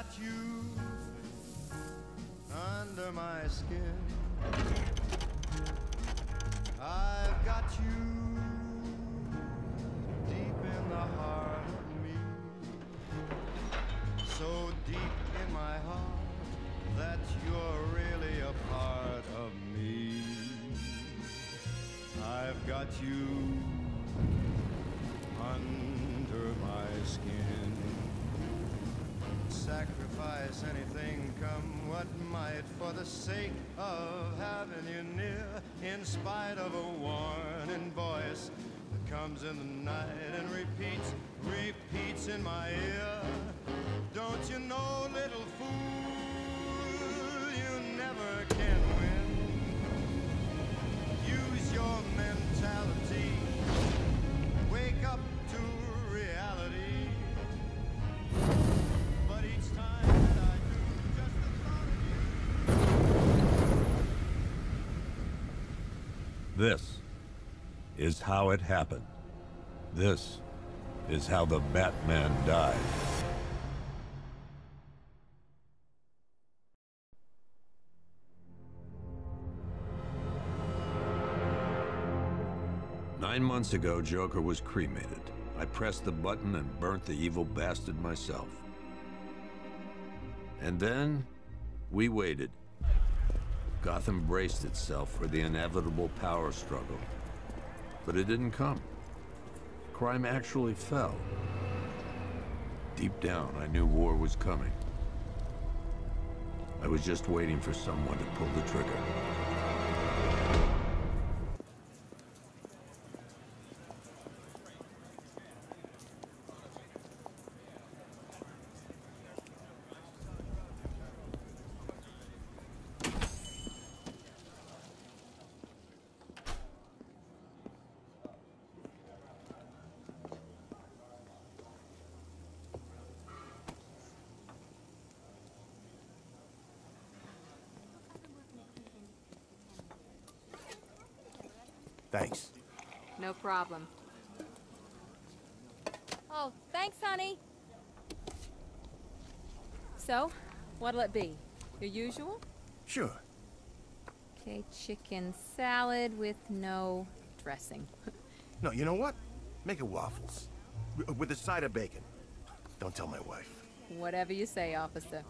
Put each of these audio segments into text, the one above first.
got you under my skin. I've got you deep in the heart of me. So deep in my heart that you're really a part of me. I've got you under my skin. Sacrifice anything, come what might, for the sake of having you near, in spite of a warning voice that comes in the night and repeats, repeats in my ear. Don't you know, little fool, you never can win. Use your mentality, wake up to reality. Each time that I do, just the thought of you. This is how it happened. This is how the Batman died. "9 months ago, Joker was cremated. I pressed the button and burnt the evil bastard myself. And then, we waited. Gotham braced itself for the inevitable power struggle. But it didn't come. Crime actually fell. Deep down, I knew war was coming. I was just waiting for someone to pull the trigger." Thanks. No problem. Oh, thanks, honey. So, what'll it be? Your usual? Sure. Okay, chicken salad with no dressing. No, you know what? Make it waffles. With a side of bacon. Don't tell my wife. Whatever you say, officer.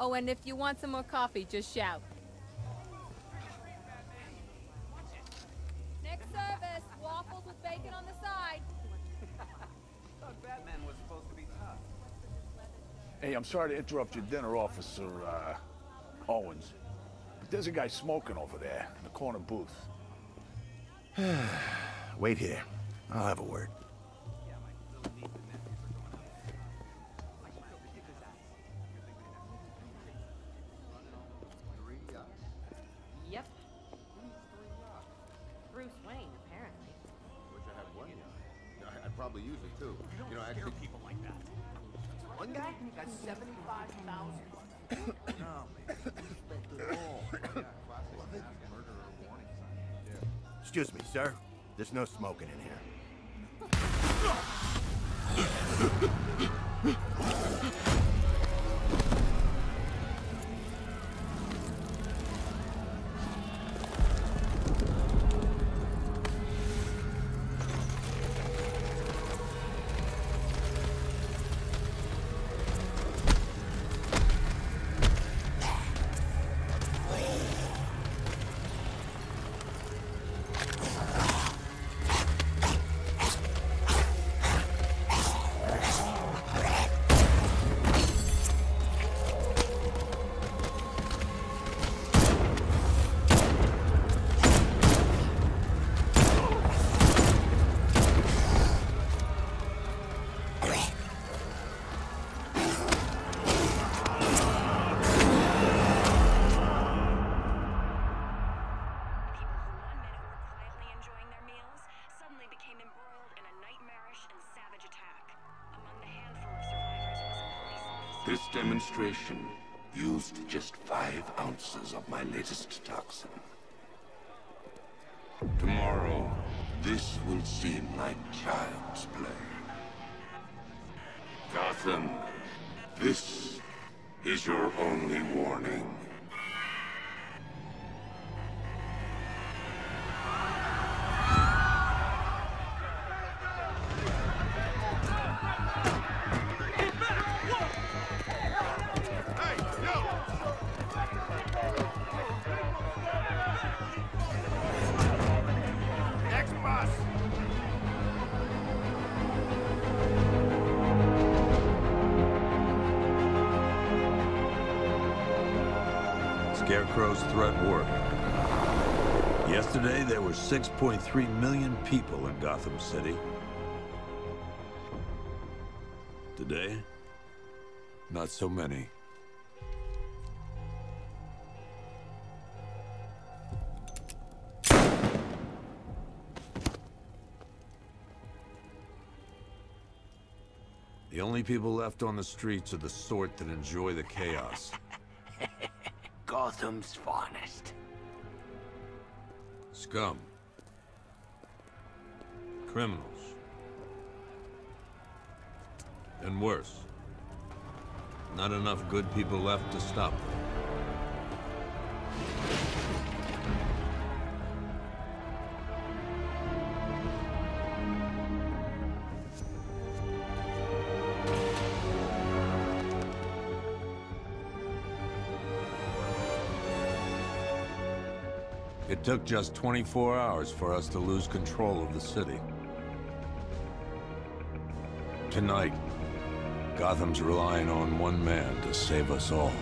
Oh, and if you want some more coffee, just shout. Hey, I'm sorry to interrupt your dinner, Officer Owens, but there's a guy smoking over there in the corner booth. Wait here. I'll have a word. Yep. Bruce Wayne, apparently. Wish I had one. I probably use it, too. You know, I actually people like that. One guy got 75,000. No, man. Excuse me, sir. There's no smoking in here. This demonstration used just 5 ounces of my latest toxin. Tomorrow, this will seem like child's play. Gotham This is your only warning. Scarecrow's threat worked. Yesterday, there were 6.3 million people in Gotham City. Today, not so many. The only people left on the streets are the sort that enjoy the chaos. Gotham's finest. Scum. Criminals. And worse. Not enough good people left to stop them. It took just 24 hours for us to lose control of the city. Tonight, Gotham's relying on one man to save us all.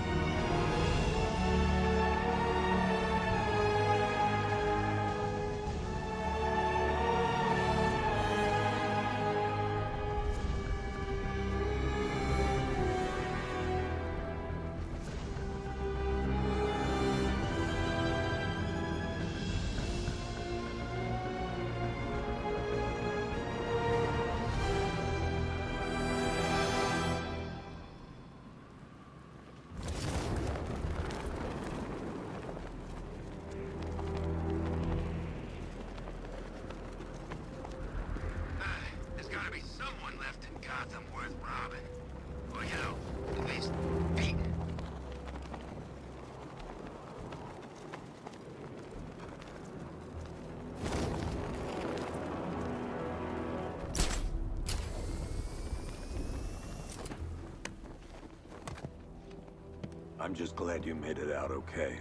I'm just glad you made it out okay.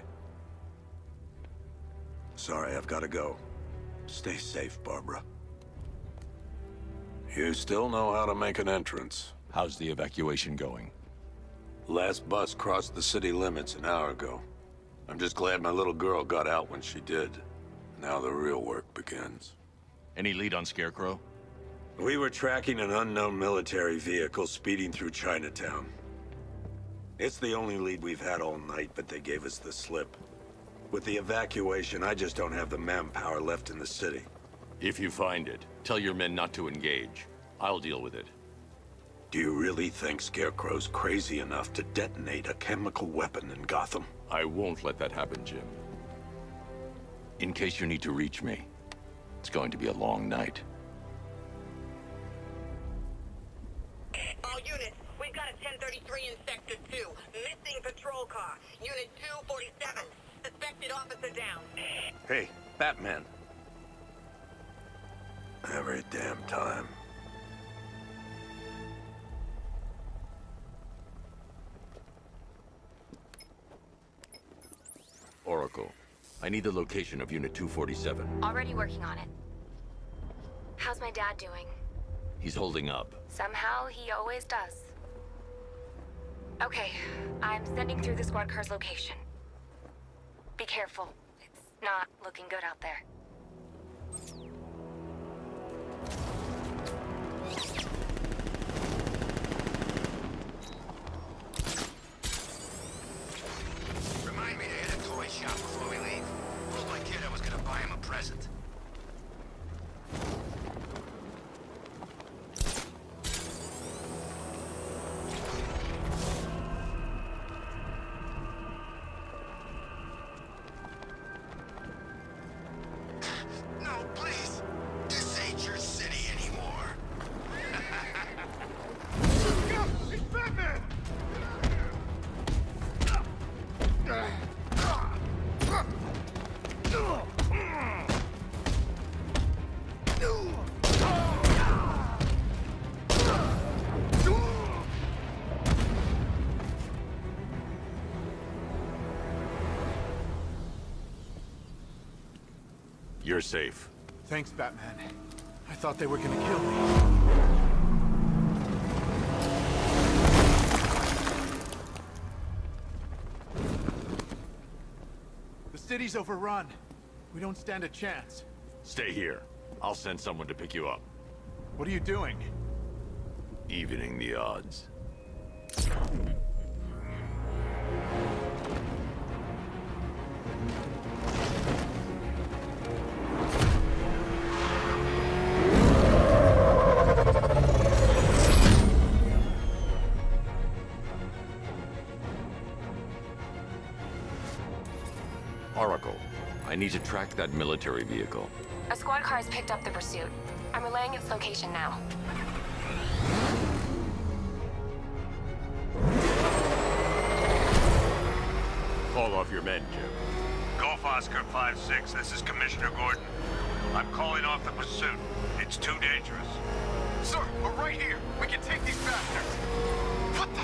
Sorry, I've gotta go. Stay safe, Barbara. You still know how to make an entrance. How's the evacuation going? Last bus crossed the city limits an hour ago. I'm just glad my little girl got out when she did. Now the real work begins. Any lead on Scarecrow? We were tracking an unknown military vehicle speeding through Chinatown. It's the only lead we've had all night, but they gave us the slip. With the evacuation, I just don't have the manpower left in the city. If you find it, tell your men not to engage. I'll deal with it. Do you really think Scarecrow's crazy enough to detonate a chemical weapon in Gotham? I won't let that happen, Jim. In case you need to reach me, it's going to be a long night. All units, we've got a 1033 in Sector 2. Missing patrol car. Unit 247. Suspected officer down. Hey, Batman. Every damn time. Oracle, I need the location of Unit 247. Already working on it. How's my dad doing? He's holding up. Somehow, he always does. Okay, I'm sending through the squad car's location. Be careful. It's not looking good out there. Remind me to hit a toy shop before we leave. Told my kid I was gonna buy him a present. You're safe. Thanks, Batman. I thought they were gonna kill me. The city's overrun. We don't stand a chance. Stay here. I'll send someone to pick you up. What are you doing? Evening the odds. Oracle, I need to track that military vehicle. A squad car has picked up the pursuit. I'm relaying its location now. Call off your men, Jim. Golf Oscar 5-6, this is Commissioner Gordon. I'm calling off the pursuit. It's too dangerous. Sir, we're right here. We can take these bastards. What the?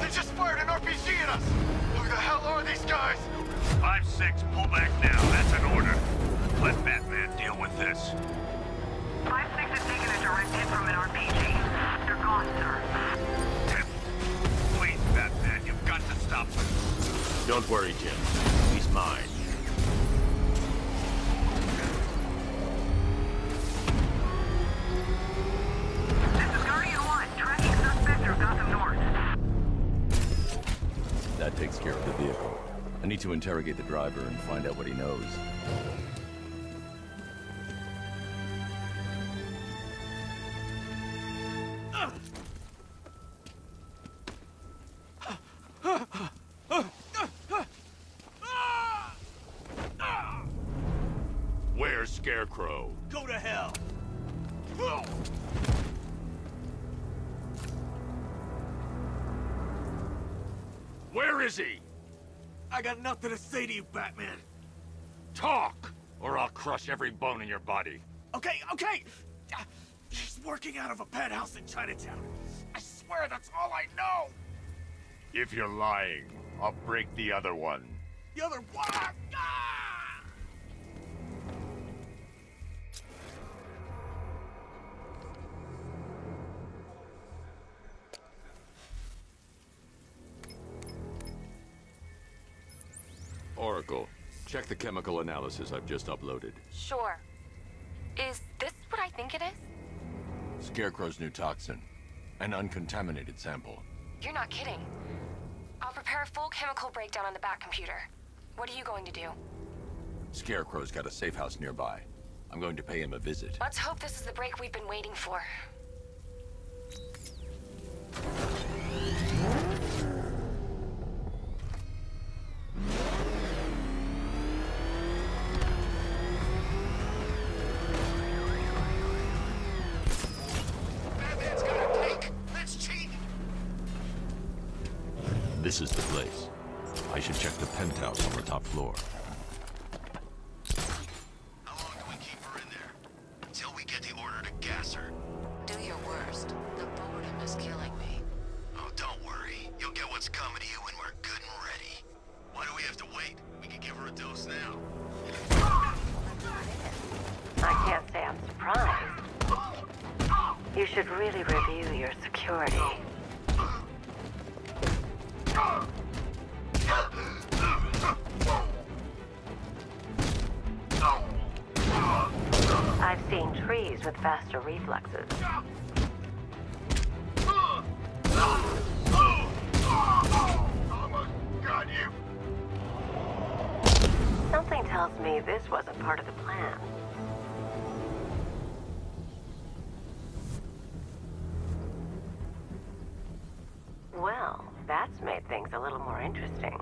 They just fired an RPG at us! Who the hell are these guys? 5-6, pull back now. That's an order. Let Batman deal with this. 5-6 has taken a direct hit from an RPG. They're gone, sir. Tim, please, Batman, you've got to stop them. Don't worry, Jim. He's mine. This is Guardian 1, tracking suspect through Gotham North. That takes care of the vehicle. I need to interrogate the driver and find out what he knows. Where's Scarecrow? Go to hell! Where is he? I got nothing to say to you, Batman. Talk, or I'll crush every bone in your body. Okay, okay! He's working out of a penthouse in Chinatown. I swear that's all I know! If you're lying, I'll break the other one. The other one? Ah! Oracle, check the chemical analysis I've just uploaded. Sure. Is this what I think it is? Scarecrow's new toxin. An uncontaminated sample. You're not kidding. I'll prepare a full chemical breakdown on the back computer. What are you going to do? Scarecrow's got a safe house nearby. I'm going to pay him a visit. Let's hope this is the break we've been waiting for. This is the place. I should check the penthouse on the top floor. How long do we keep her in there? Until we get the order to gas her. Do your worst. The boredom is killing me. Oh, don't worry. You'll get what's coming to you when we're good and ready. Why do we have to wait? We can give her a dose now. I can't say I'm surprised. You should really review your security. I've seen trees with faster reflexes. Something tells me this wasn't part of the plan. Well, that's made things a little more interesting.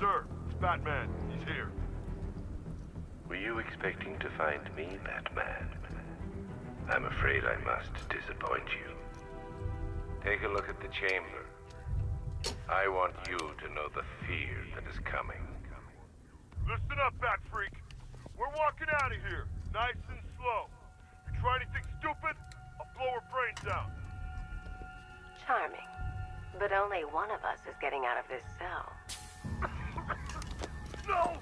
Sir, it's Batman. He's here. Were you expecting to find me, Batman? I'm afraid I must disappoint you. Take a look at the chamber. I want you to know the fear that is coming. Listen up, Bat Freak. We're walking out of here, nice and slow. You try anything stupid, I'll blow her brains out. Charming. But only one of us is getting out of this cell. No!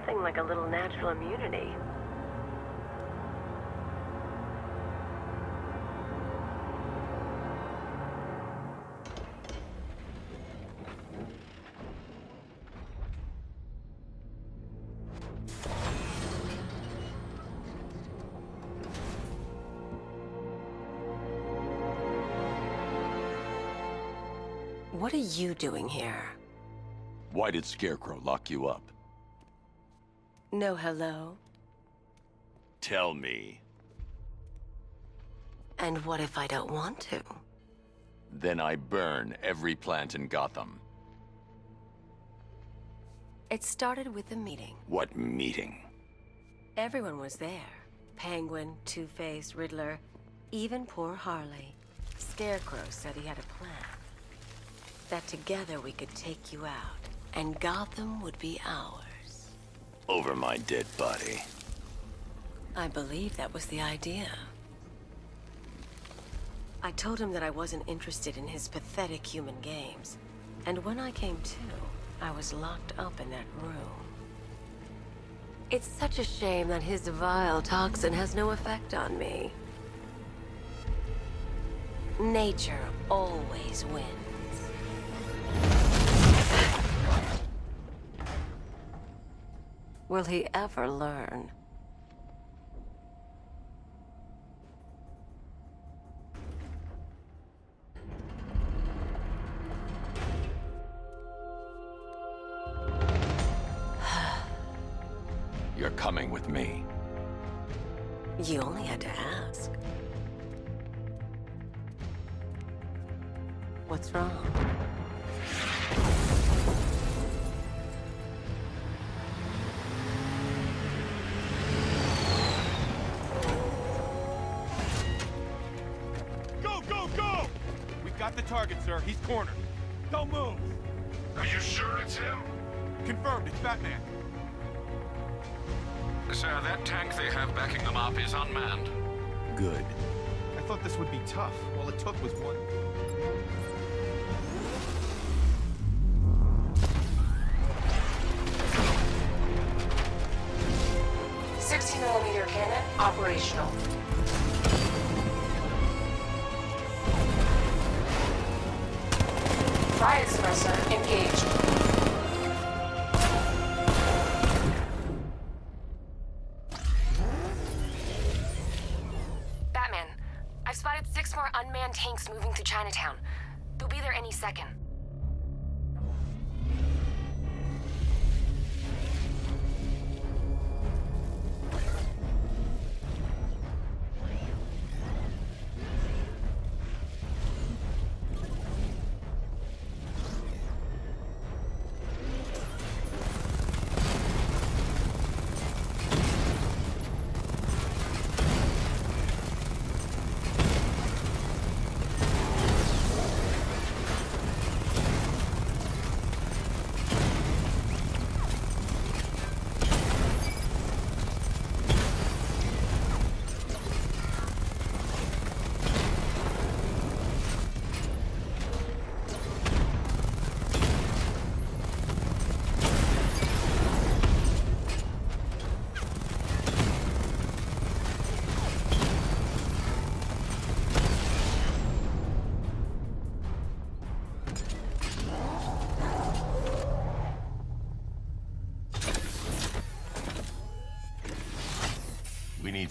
nothing like a little natural immunity. What are you doing here? Why did Scarecrow lock you up? No hello. Tell me. And what if I don't want to? Then I burn every plant in Gotham. It started with the meeting. What meeting? Everyone was there. Penguin, Two-Face, Riddler, even poor Harley. Scarecrow said he had a plan. That together we could take you out, and Gotham would be ours. Over my dead body. I believe that was the idea. I told him that I wasn't interested in his pathetic human games, and when I came to, I was locked up in that room. It's such a shame that his vile toxin has no effect on me. Nature always wins. Will he ever learn? You're coming with me. You only had to ask. What's wrong? Target, sir. He's cornered. Don't move. Are you sure it's him? Confirmed. It's Batman. Sir, that tank they have backing them up is unmanned. Good. I thought this would be tough. All it took was one. .60mm cannon operational. Fire suppressor engaged. Batman, I've spotted 6 more unmanned tanks moving through Chinatown. They'll be there any second.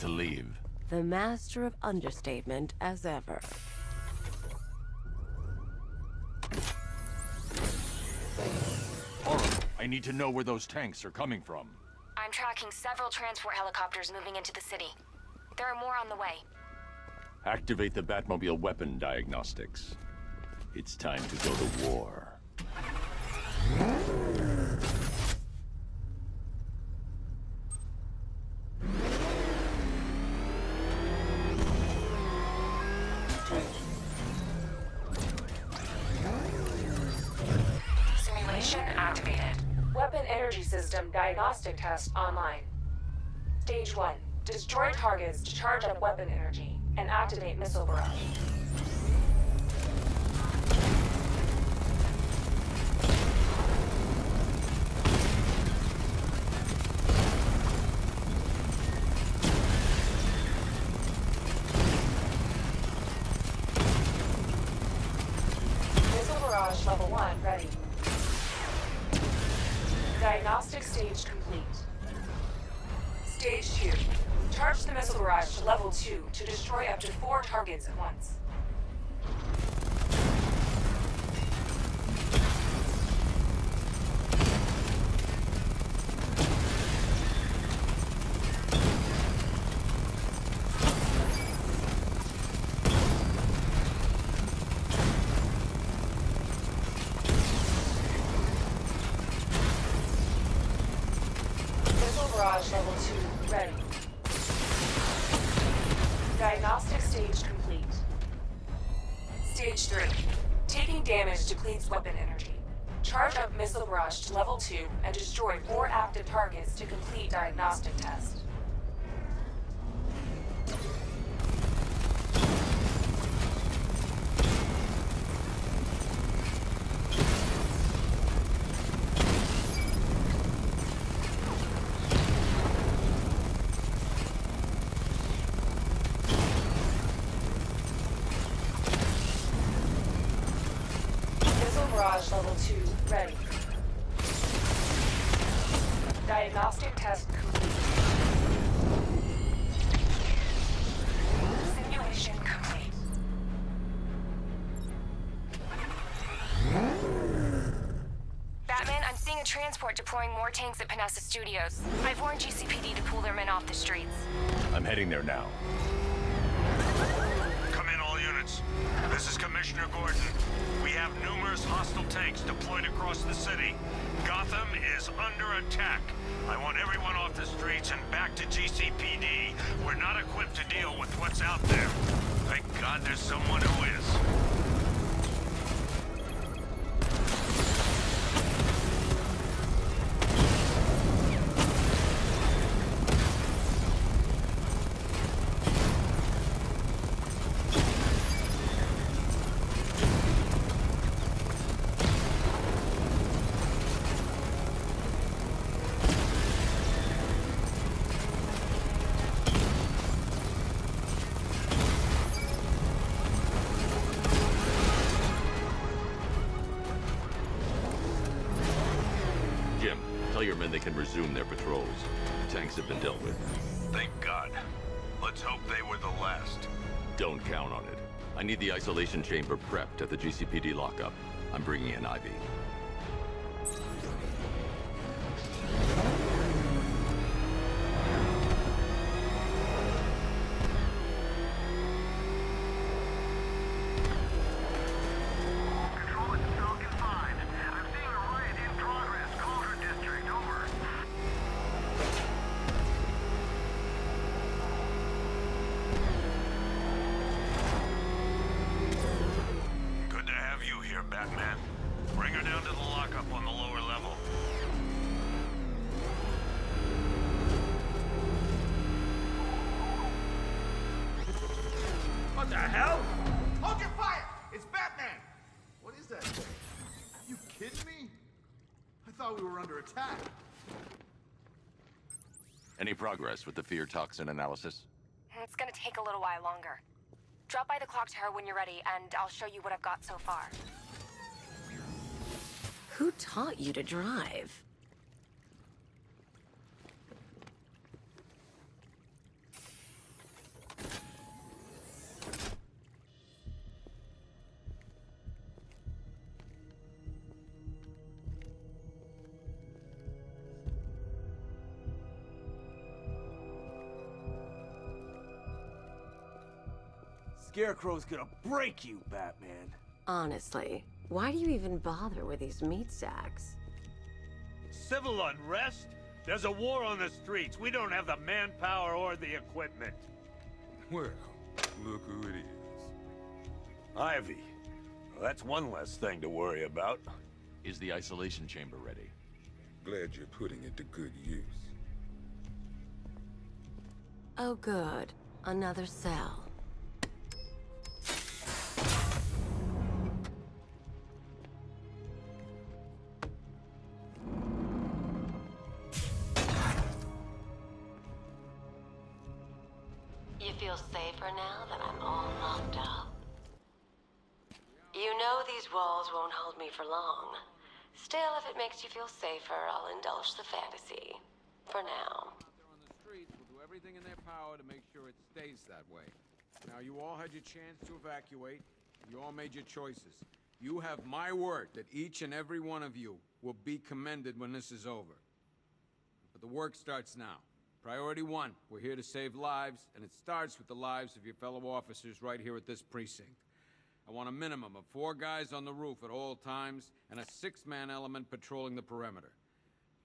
To leave. The master of understatement as ever. Oracle, I need to know where those tanks are coming from. I'm tracking several transport helicopters moving into the city. There are more on the way. Activate the Batmobile weapon diagnostics. It's time to go to war. Diagnostic test online. Stage 1. Destroy targets to charge up weapon energy and activate missile barrage. Stage 2. Charge the missile barrage to level 2 to destroy up to 4 targets at once. Level 2, ready. Diagnostic stage complete. Stage 3. Taking damage depletes weapon energy. Charge up missile barrage to level 2 and destroy 4 active targets to complete diagnostic test. Level 2, ready. Diagnostic test complete. Simulation complete. Batman, I'm seeing a transport deploying more tanks at Panessa Studios. I've warned GCPD to pull their men off the streets. I'm heading there now. Come in, all units. This is Commissioner Gordon. We have numerous hostile tanks deployed across the city. Gotham is under attack. I want everyone off the streets and back to GCPD. We're not equipped to deal with what's out there. Thank God there's someone who is. They can resume their patrols. The tanks have been dealt with. Thank God. Let's hope they were the last. Don't count on it. I need the isolation chamber prepped at the GCPD lockup. I'm bringing in Ivy. Batman, bring her down to the lockup on the lower level. What the hell? Hold your fire! It's Batman! What is that? Are you kidding me? I thought we were under attack. Any progress with the fear toxin analysis? It's gonna take a little while longer. Drop by the clock tower when you're ready, and I'll show you what I've got so far. Who taught you to drive? Scarecrow's gonna break you, Batman. Honestly. Why do you even bother with these meat sacks? Civil unrest? There's a war on the streets. We don't have the manpower or the equipment. Well, look who it is. Ivy. Well, that's one less thing to worry about. Is the isolation chamber ready? Glad you're putting it to good use. Oh, good. Another cell. Feel safer now that I'm all locked up. You know these walls won't hold me for long. Still, if it makes you feel safer, I'll indulge the fantasy. For now. everything in their power to make sure it stays that way. Now, you all had your chance to evacuate. You all made your choices. You have my word that each and every one of you will be commended when this is over. But the work starts now. Priority one, we're here to save lives, and it starts with the lives of your fellow officers right here at this precinct. I want a minimum of 4 guys on the roof at all times, and a 6-man element patrolling the perimeter.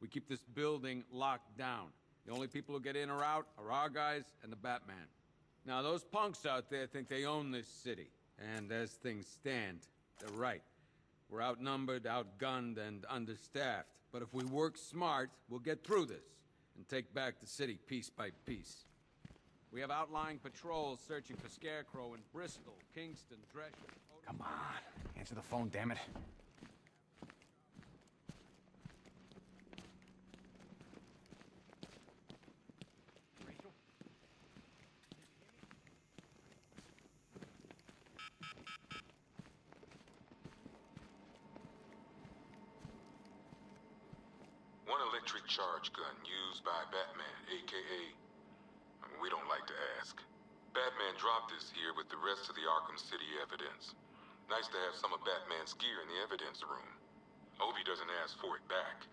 We keep this building locked down. The only people who get in or out are our guys and the Batman. Now, those punks out there think they own this city. And as things stand, they're right. We're outnumbered, outgunned, and understaffed. But if we work smart, we'll get through this and take back the city piece by piece. We have outlying patrols searching for Scarecrow in Bristol, Kingston, Dresher... Come on, answer the phone, damn it. One electric charge gun used by Batman, a.k.a. we don't like to ask. Batman dropped this here with the rest of the Arkham City evidence. Nice to have some of Batman's gear in the evidence room. Hope he doesn't ask for it back.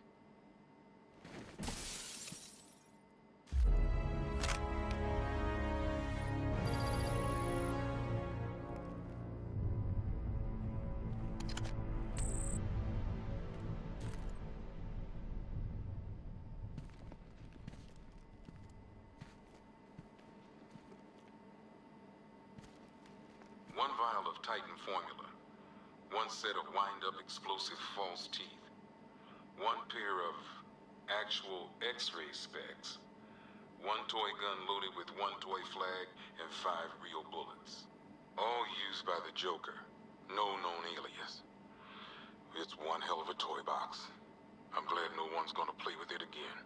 One vial of Titan formula, 1 set of wind-up explosive false teeth, 1 pair of actual X-ray specs, 1 toy gun loaded with 1 toy flag, and 5 real bullets. All used by the Joker, no known alias. It's one hell of a toy box. I'm glad no one's gonna play with it again.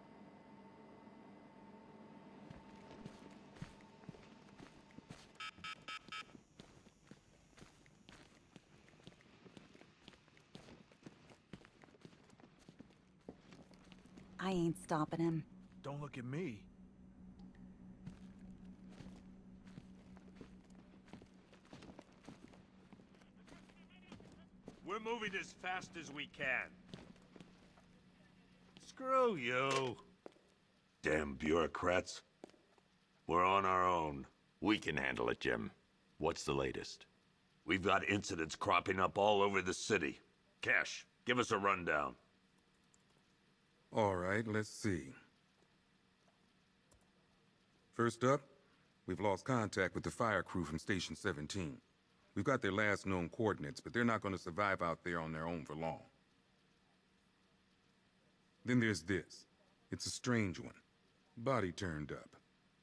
I ain't stopping him. Don't look at me. We're moving as fast as we can. Screw you. Damn bureaucrats. We're on our own. We can handle it, Jim. What's the latest? We've got incidents cropping up all over the city. Cash, give us a rundown. All right, let's see. First up, we've lost contact with the fire crew from Station 17. We've got their last known coordinates, but they're not going to survive out there on their own for long. Then there's this. It's a strange one. Body turned up.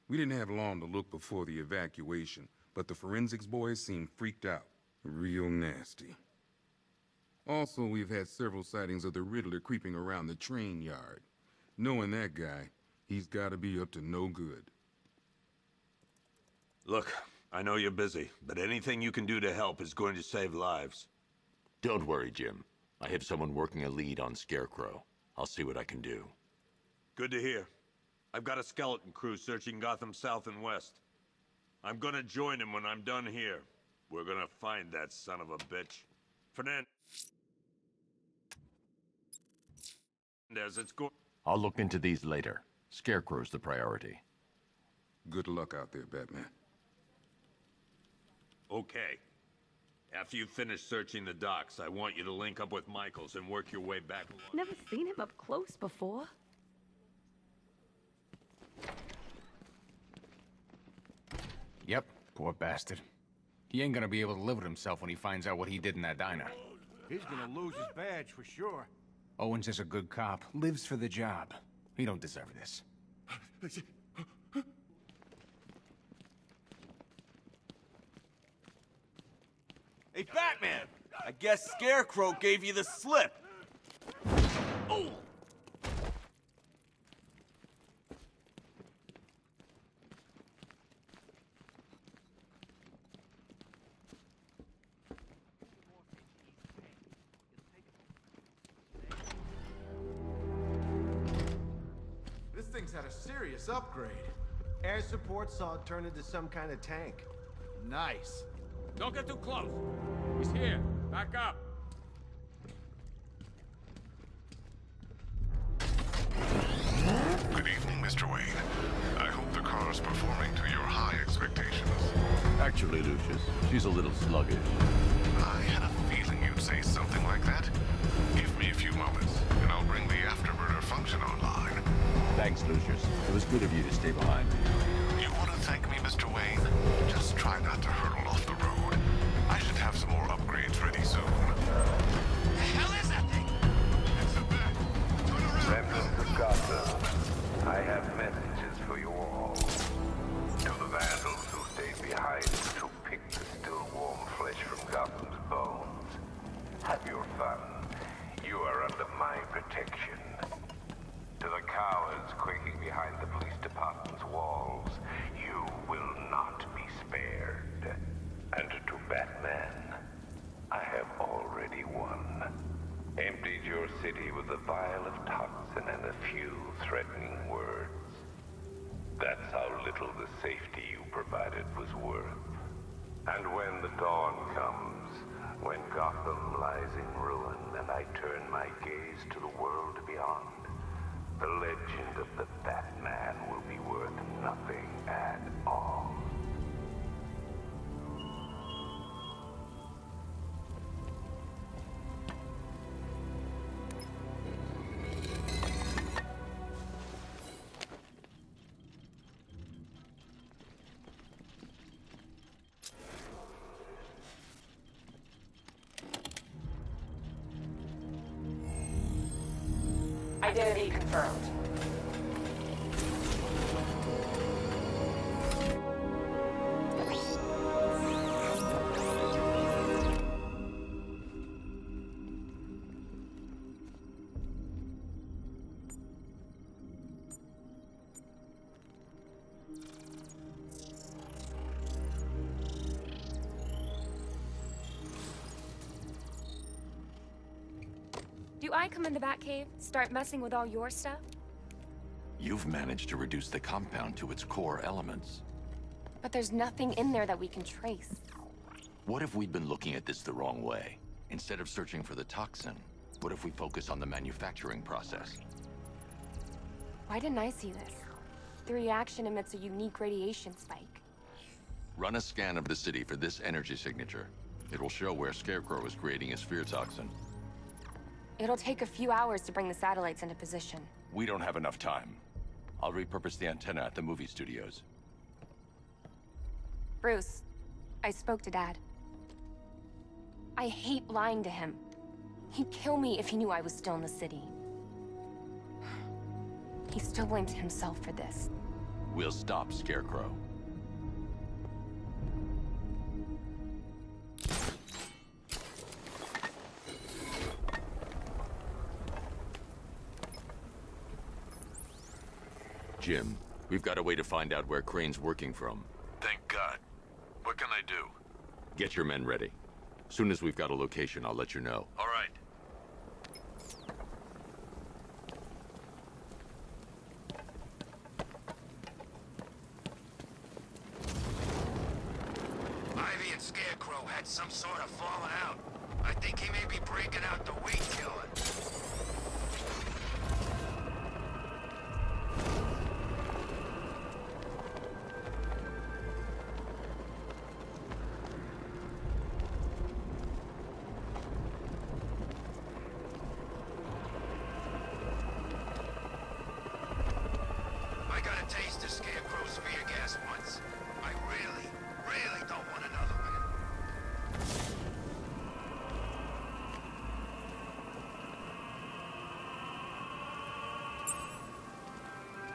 We didn't have long to look before the evacuation, but the forensics boys seemed freaked out. Real nasty. Also, we've had several sightings of the Riddler creeping around the train yard. Knowing that guy, he's got to be up to no good. Look, I know you're busy, but anything you can do to help is going to save lives. Don't worry, Jim. I have someone working a lead on Scarecrow. I'll see what I can do. Good to hear. I've got a skeleton crew searching Gotham South and West. I'm gonna join him when I'm done here. We're gonna find that son of a bitch. I'll look into these later. Scarecrow's the priority. Good luck out there, Batman. Okay. After you finish searching the docks, I want you to link up with Michaels and work your way back along. Never seen him up close before. Yep, poor bastard. He ain't gonna be able to live with himself when he finds out what he did in that diner. He's gonna lose his badge for sure. Owens is a good cop, lives for the job. He don't deserve this. Hey, Batman! I guess Scarecrow gave you the slip. Oh! Had a serious upgrade. Air support saw it turn into some kind of tank. Nice. Don't get too close. He's here. Back up. Good evening, Mr. Wayne. I hope the car's performing to your high expectations. Actually, Lucius, she's a little sluggish. I had a feeling you'd say something like that. Give me a few moments, and I'll bring the afterburner function online. Thanks, Lucius. It was good of you to stay behind. You want to thank me, Mr. Wayne? Just try not to hurtle off the road. I should have some more upgrades ready soon. The hell is that thing? It's a bat. Turn around. Remnants of Gotham, I have messages for you all. To the vandals who stayed behind to pick the still warm flesh from Gotham's bones. Have your fun. You are under my protection. To the cowards quaking behind the police department's walls, you will not be spared. And to Batman, I have already won. Emptied your city with a vial of toxin and a few threatening words. That's how little the safety you provided was worth. And when the dawn comes, when Gotham lies in ruin and I turn my gaze to the world beyond, the legend of the Batman will be worth nothing at all. Identity confirmed. I come in the Batcave, start messing with all your stuff? You've managed to reduce the compound to its core elements. But there's nothing in there that we can trace. What if we'd been looking at this the wrong way? Instead of searching for the toxin, what if we focus on the manufacturing process? Why didn't I see this? The reaction emits a unique radiation spike. Run a scan of the city for this energy signature. It will show where Scarecrow is creating his fear toxin. It'll take a few hours to bring the satellites into position. We don't have enough time. I'll repurpose the antenna at the movie studios. Bruce, I spoke to Dad. I hate lying to him. He'd kill me if he knew I was still in the city. He still blames himself for this. We'll stop Scarecrow. Jim, we've got a way to find out where Crane's working from. Thank God. What can I do? Get your men ready. Soon as we've got a location, I'll let you know. All right. Ivy and Scarecrow had some sort of falling out. I think he may be breaking out the weed killer.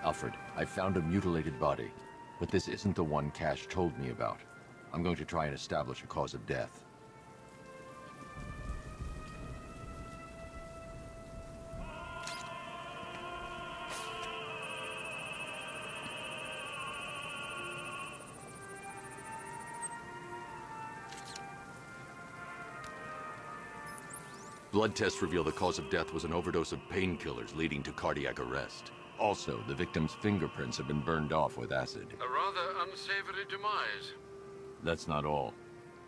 Alfred, I found a mutilated body, but this isn't the one Cash told me about. I'm going to try and establish a cause of death. Blood tests reveal the cause of death was an overdose of painkillers leading to cardiac arrest. Also, the victim's fingerprints have been burned off with acid. A rather unsavory demise. That's not all.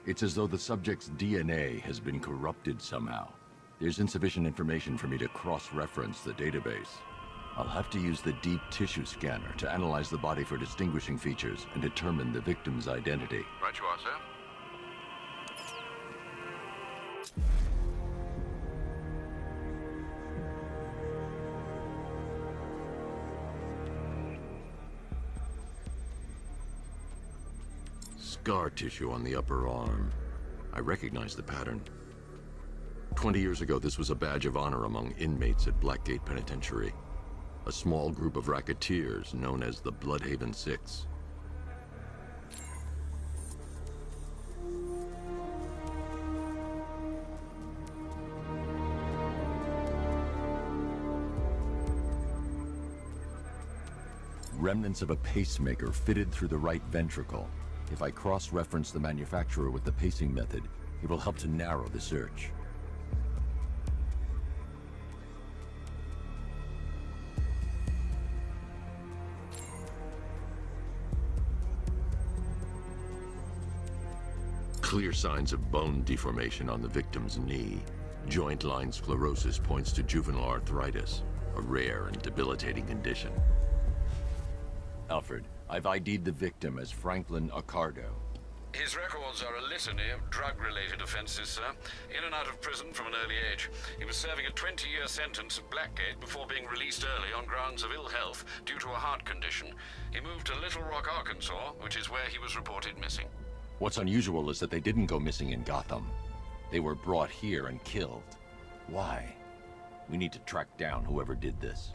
It's as though the subject's DNA has been corrupted somehow. There's insufficient information for me to cross-reference the database. I'll have to use the deep tissue scanner to analyze the body for distinguishing features and determine the victim's identity. Right you are, sir. Scar tissue on the upper arm. I recognize the pattern. 20 years ago, this was a badge of honor among inmates at Blackgate Penitentiary. A small group of racketeers known as the Bloodhaven Six. Remnants of a pacemaker fitted through the right ventricle. If I cross-reference the manufacturer with the pacing method, it will help to narrow the search. Clear signs of bone deformation on the victim's knee. Joint line sclerosis points to juvenile arthritis, a rare and debilitating condition. Alfred, I've ID'd the victim as Franklin Accardo. His records are a litany of drug-related offenses, sir. In and out of prison from an early age. He was serving a 20-year sentence at Blackgate before being released early on grounds of ill health due to a heart condition. He moved to Little Rock, Arkansas, which is where he was reported missing. What's unusual is that they didn't go missing in Gotham. They were brought here and killed. Why? We need to track down whoever did this.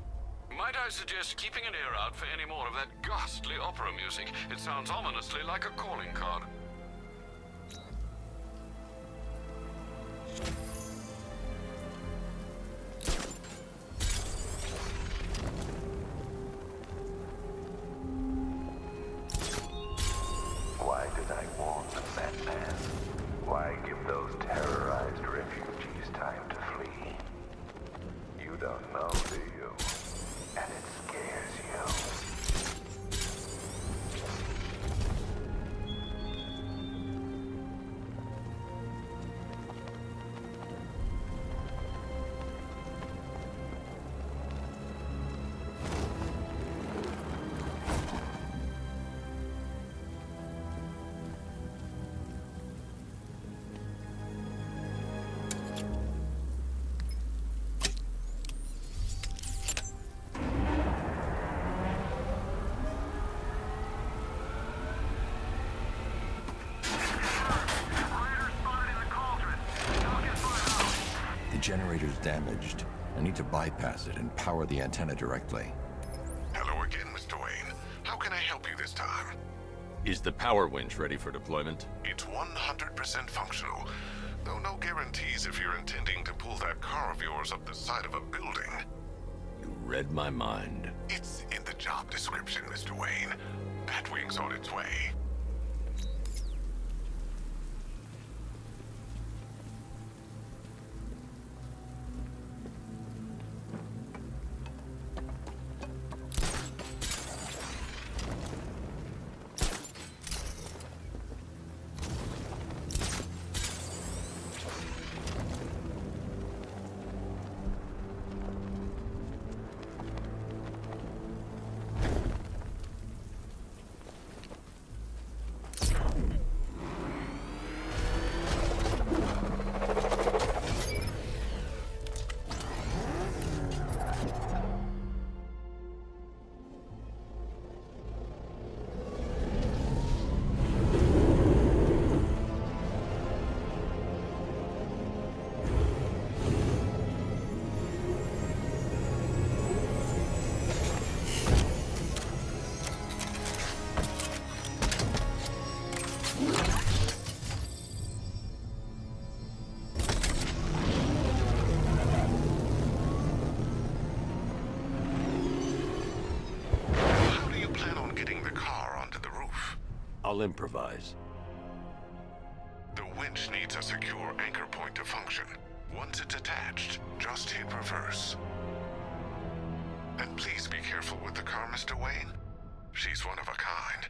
Might I suggest keeping an ear out for any more of that ghastly opera music? It sounds ominously like a calling card. Generator's damaged. I need to bypass it and power the antenna directly. Hello again, Mr. Wayne. How can I help you this time? Is the power winch ready for deployment? It's 100% functional, though no guarantees if you're intending to pull that car of yours up the side of a building. You read my mind. It's in the job description, Mr. Wayne. Batwing's on its way. I'll improvise. The winch needs a secure anchor point to function. Once it's attached, just hit reverse. And please be careful with the car, Mr. Wayne. She's one of a kind.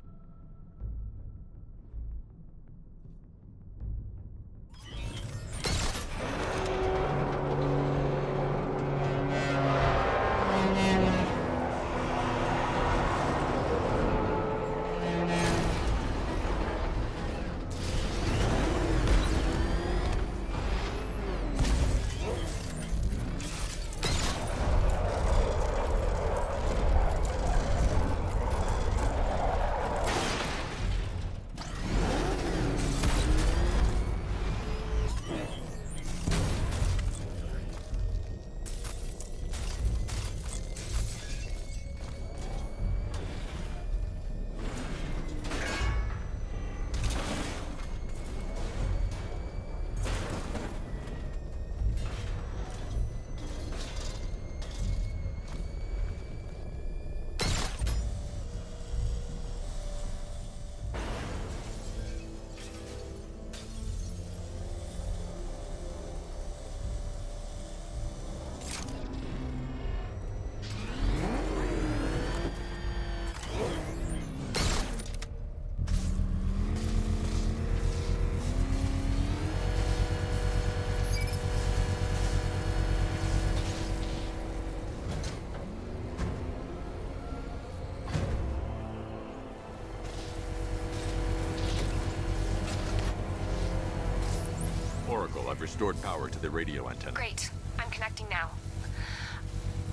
I've restored power to the radio antenna. Great. I'm connecting now.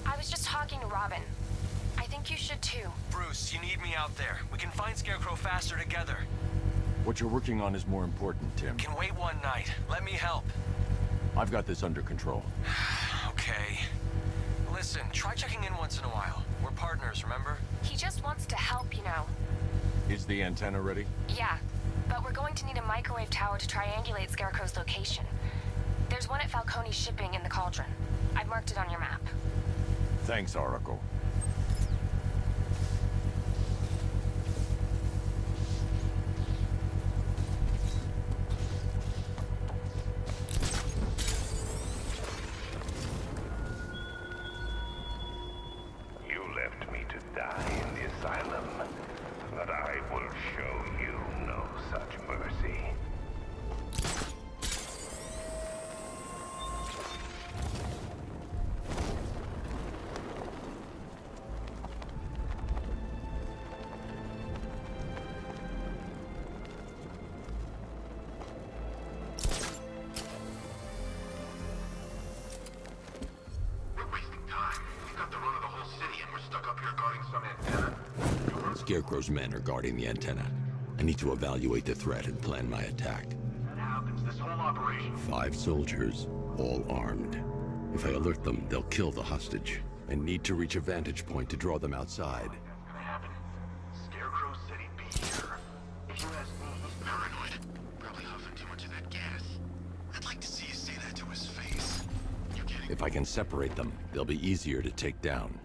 I was just talking to Robin. I think you should too. Bruce, you need me out there. We can find Scarecrow faster together. What you're working on is more important, Tim. Can wait one night. Let me help. I've got this under control. Okay. Listen, try checking in once in a while. We're partners, remember? He just wants to help, you know. Is the antenna ready? Yeah. But we're going to need a microwave tower to triangulate Scarecrow's location. There's one at Falcone's shipping in the Cauldron. I've marked it on your map. Thanks, Oracle. Scarecrow's men are guarding the antenna. I need to evaluate the threat and plan my attack. That happens, this whole operation. 5 soldiers, all armed. If I alert them, they'll kill the hostage. I need to reach a vantage point to draw them outside. That's gonna happen. Scarecrow said he'd be here. If you ask me, he's paranoid. Probably huffing too much of that gas. I'd like to see you say that to his face. You're kidding. If I can separate them, they'll be easier to take down.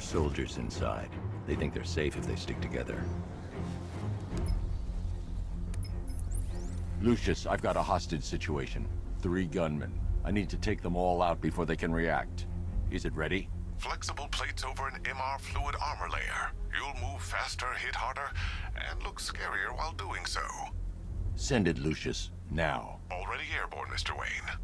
Soldiers inside. They think they're safe if they stick together. Lucius, I've got a hostage situation. 3 gunmen. I need to take them all out before they can react. Is it ready? Flexible plates over an MR fluid armor layer. You'll move faster, hit harder, and look scarier while doing so. Send it, Lucius. Now. Already airborne, Mr. Wayne.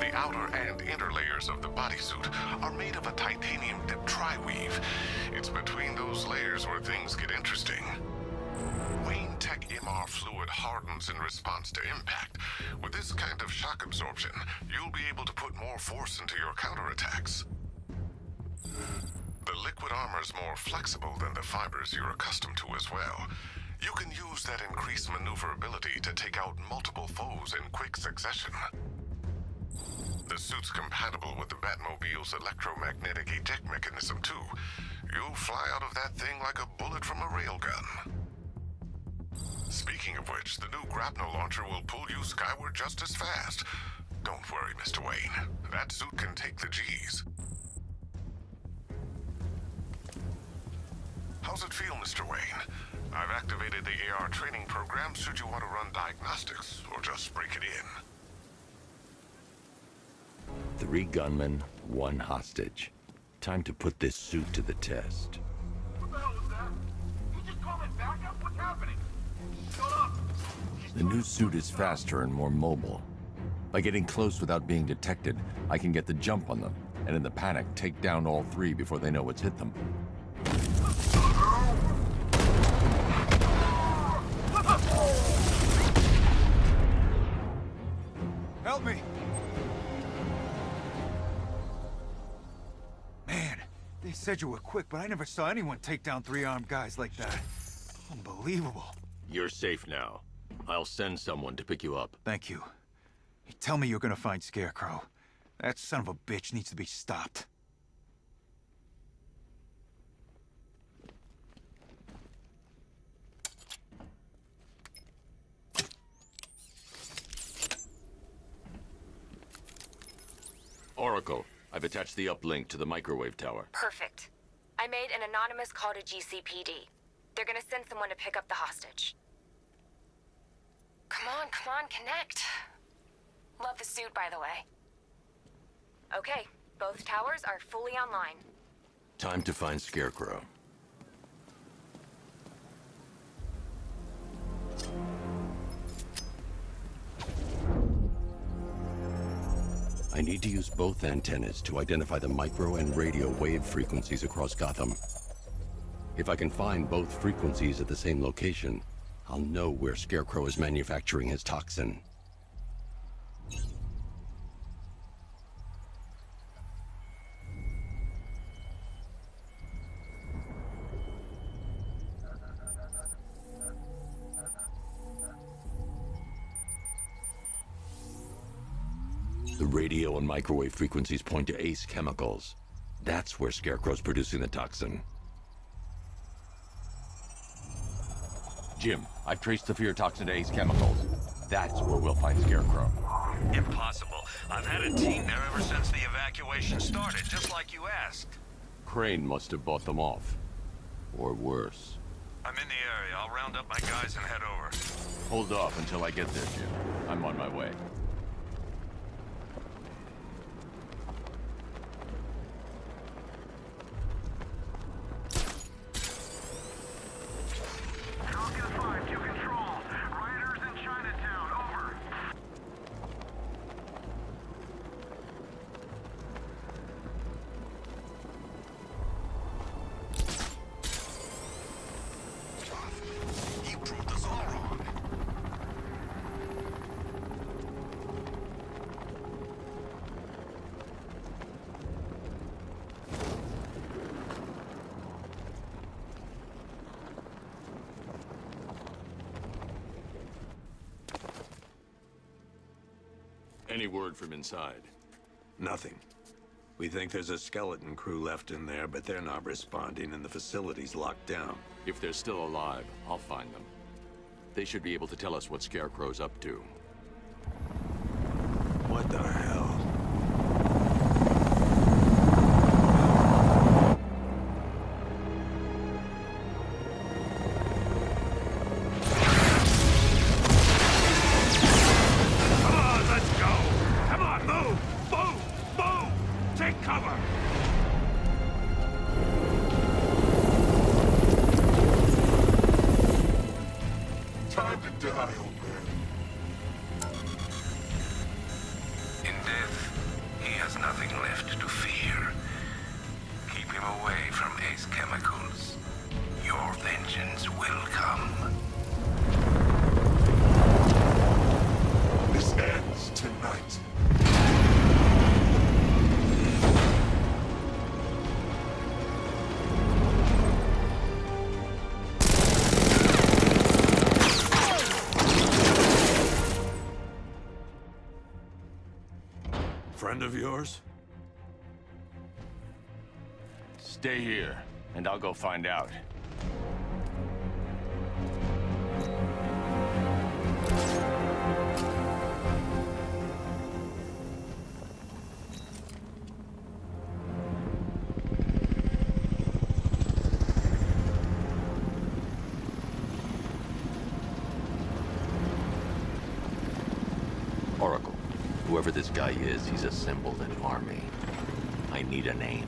The outer and inner layers of the bodysuit are made of a titanium dip tri-weave. It's between those layers where things get interesting. Wayne Tech MR fluid hardens in response to impact. With this kind of shock absorption, you'll be able to put more force into your counterattacks. The liquid armor's more flexible than the fibers you're accustomed to as well. You can use that increased maneuverability to take out multiple foes in quick succession. The suit's compatible with the Batmobile's electromagnetic eject mechanism, too. You'll fly out of that thing like a bullet from a railgun. Speaking of which, the new grapnel launcher will pull you skyward just as fast. Don't worry, Mr. Wayne. That suit can take the G's. How's it feel, Mr. Wayne? I've activated the AR training program should you want to run diagnostics or just break it in. 3 gunmen, 1 hostage. Time to put this suit to the test. What the hell was that? Did you just call it backup? What's happening? Shut up! The new suit is faster and more mobile. By getting close without being detected, I can get the jump on them, and in the panic, take down all 3 before they know what's hit them. Help me! Man, they said you were quick, but I never saw anyone take down 3-armed guys like that. Unbelievable. You're safe now. I'll send someone to pick you up. Thank you. Hey, tell me you're gonna find Scarecrow. That son of a bitch needs to be stopped. Oracle, I've attached the uplink to the microwave tower. Perfect. I made an anonymous call to GCPD. They're gonna send someone to pick up the hostage. Come on, connect. Love the suit, by the way. Okay, both towers are fully online. Time to find Scarecrow. I need to use both antennas to identify the micro and radio wave frequencies across Gotham. If I can find both frequencies at the same location, I'll know where Scarecrow is manufacturing his toxin. The radio and microwave frequencies point to Ace Chemicals. That's where Scarecrow's producing the toxin. Jim, I've traced the fear toxin to Ace Chemicals. That's where we'll find Scarecrow. Impossible. I've had a team there ever since the evacuation started, just like you asked. Crane must have bought them off. Or worse. I'm in the area. I'll round up my guys and head over. Hold off until I get there, Jim. I'm on my way. Any word from inside? Nothing. We think there's a skeleton crew left in there, but they're not responding and the facility's locked down. If they're still alive, I'll find them. They should be able to tell us what Scarecrow's up to. What the hell? has nothing left to fear. Keep him away from Ace Chemicals. Your vengeance will come. This ends tonight. Friend of yours? Stay here, and I'll go find out. Oracle, whoever this guy is, he's assembled an army. I need a name.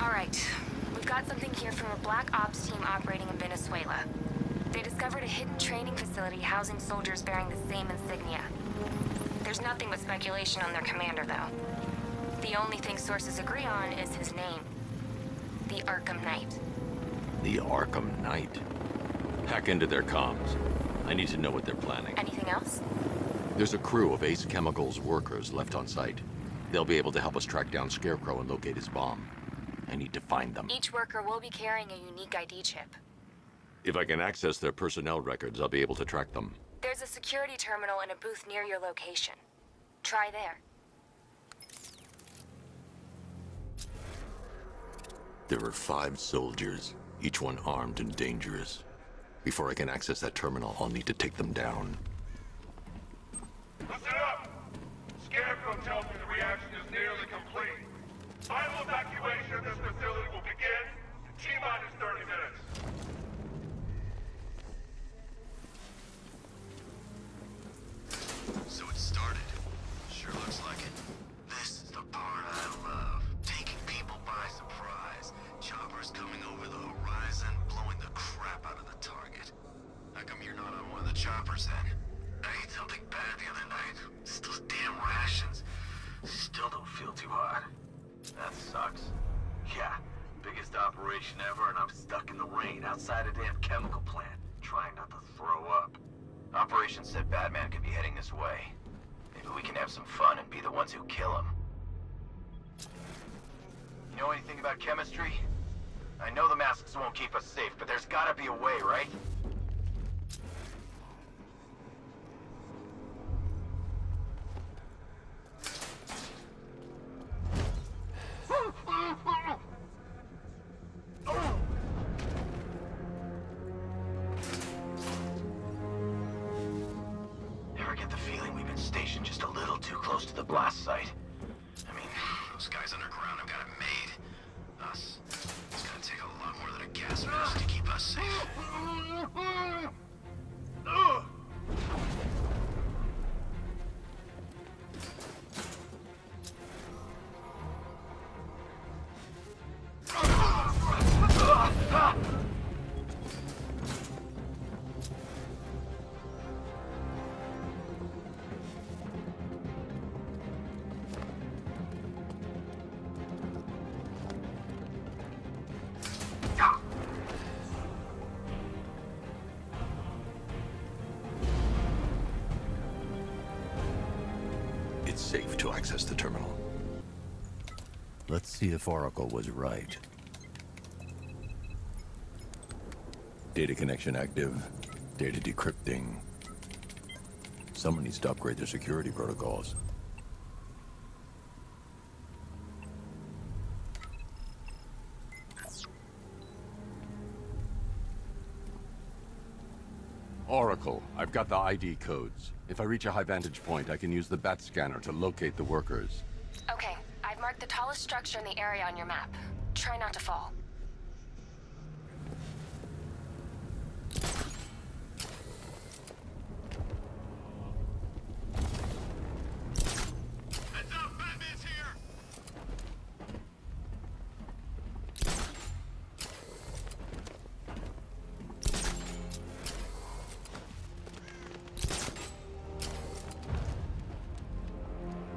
All right. We've got something here from a black ops team operating in Venezuela. They discovered a hidden training facility housing soldiers bearing the same insignia. There's nothing but speculation on their commander, though. The only thing sources agree on is his name. The Arkham Knight. The Arkham Knight? Hack into their comms. I need to know what they're planning. Anything else? There's a crew of Ace Chemicals workers left on site. They'll be able to help us track down Scarecrow and locate his bomb. I need to find them. Each worker will be carrying a unique ID chip. If I can access their personnel records, I'll be able to track them. There's a security terminal in a booth near your location. Try there. There are 5 soldiers, each one armed and dangerous. Before I can access that terminal, I'll need to take them down. Listen up! Scarecrow tells me the reaction is nearly complete. Final evacuation of this facility will begin in T-minus 30 minutes. So it started. Sure looks like it. This is the part I love. Taking people by surprise. Choppers coming over the horizon, blowing the crap out of the target. How come you're not on one of the choppers then? I ate something bad the other night. It's those damn rations. Still don't feel too hot. That sucks. Yeah, biggest operation ever, and I'm stuck in the rain outside a damn chemical plant, trying not to throw up. Operations said Batman could be heading this way. Maybe we can have some fun and be the ones who kill him. You know anything about chemistry? I know the masks won't keep us safe, but there's gotta be a way, right? Safe to access the terminal. Let's see if Oracle was right. Data connection active. Data decrypting. Someone needs to upgrade their security protocols. Oracle, I've got the ID codes. If I reach a high vantage point, I can use the bat scanner to locate the workers. Okay, I've marked the tallest structure in the area on your map. Try not to fall.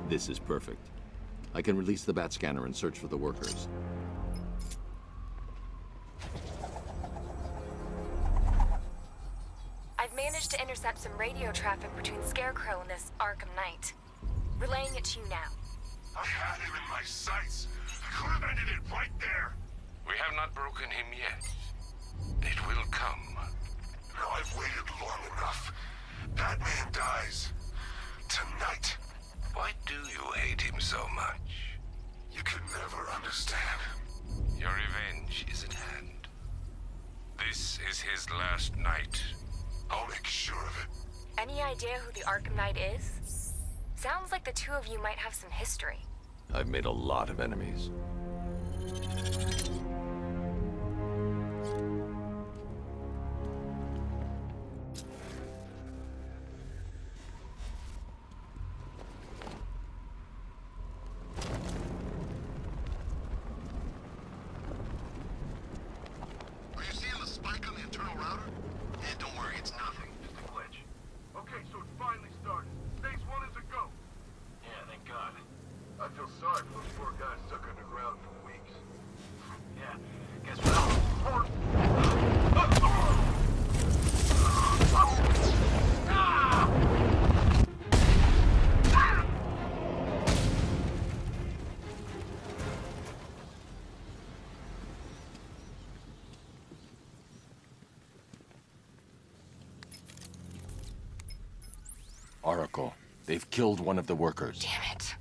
This is perfect. I can release the bat scanner and search for the workers. I've managed to intercept some radio traffic between Scarecrow and this Arkham Knight. Relaying it to you now. I had him in my sights. I could have ended it right there. We have not broken him yet. It will come. Now I've waited long enough. Batman dies. Tonight. Why do you hate him so much? You can never understand. Your revenge is at hand. This is his last night. I'll make sure of it. Any idea who the Arkham Knight is? Sounds like the two of you might have some history. I've made a lot of enemies. Oracle, they've killed one of the workers. Damn it.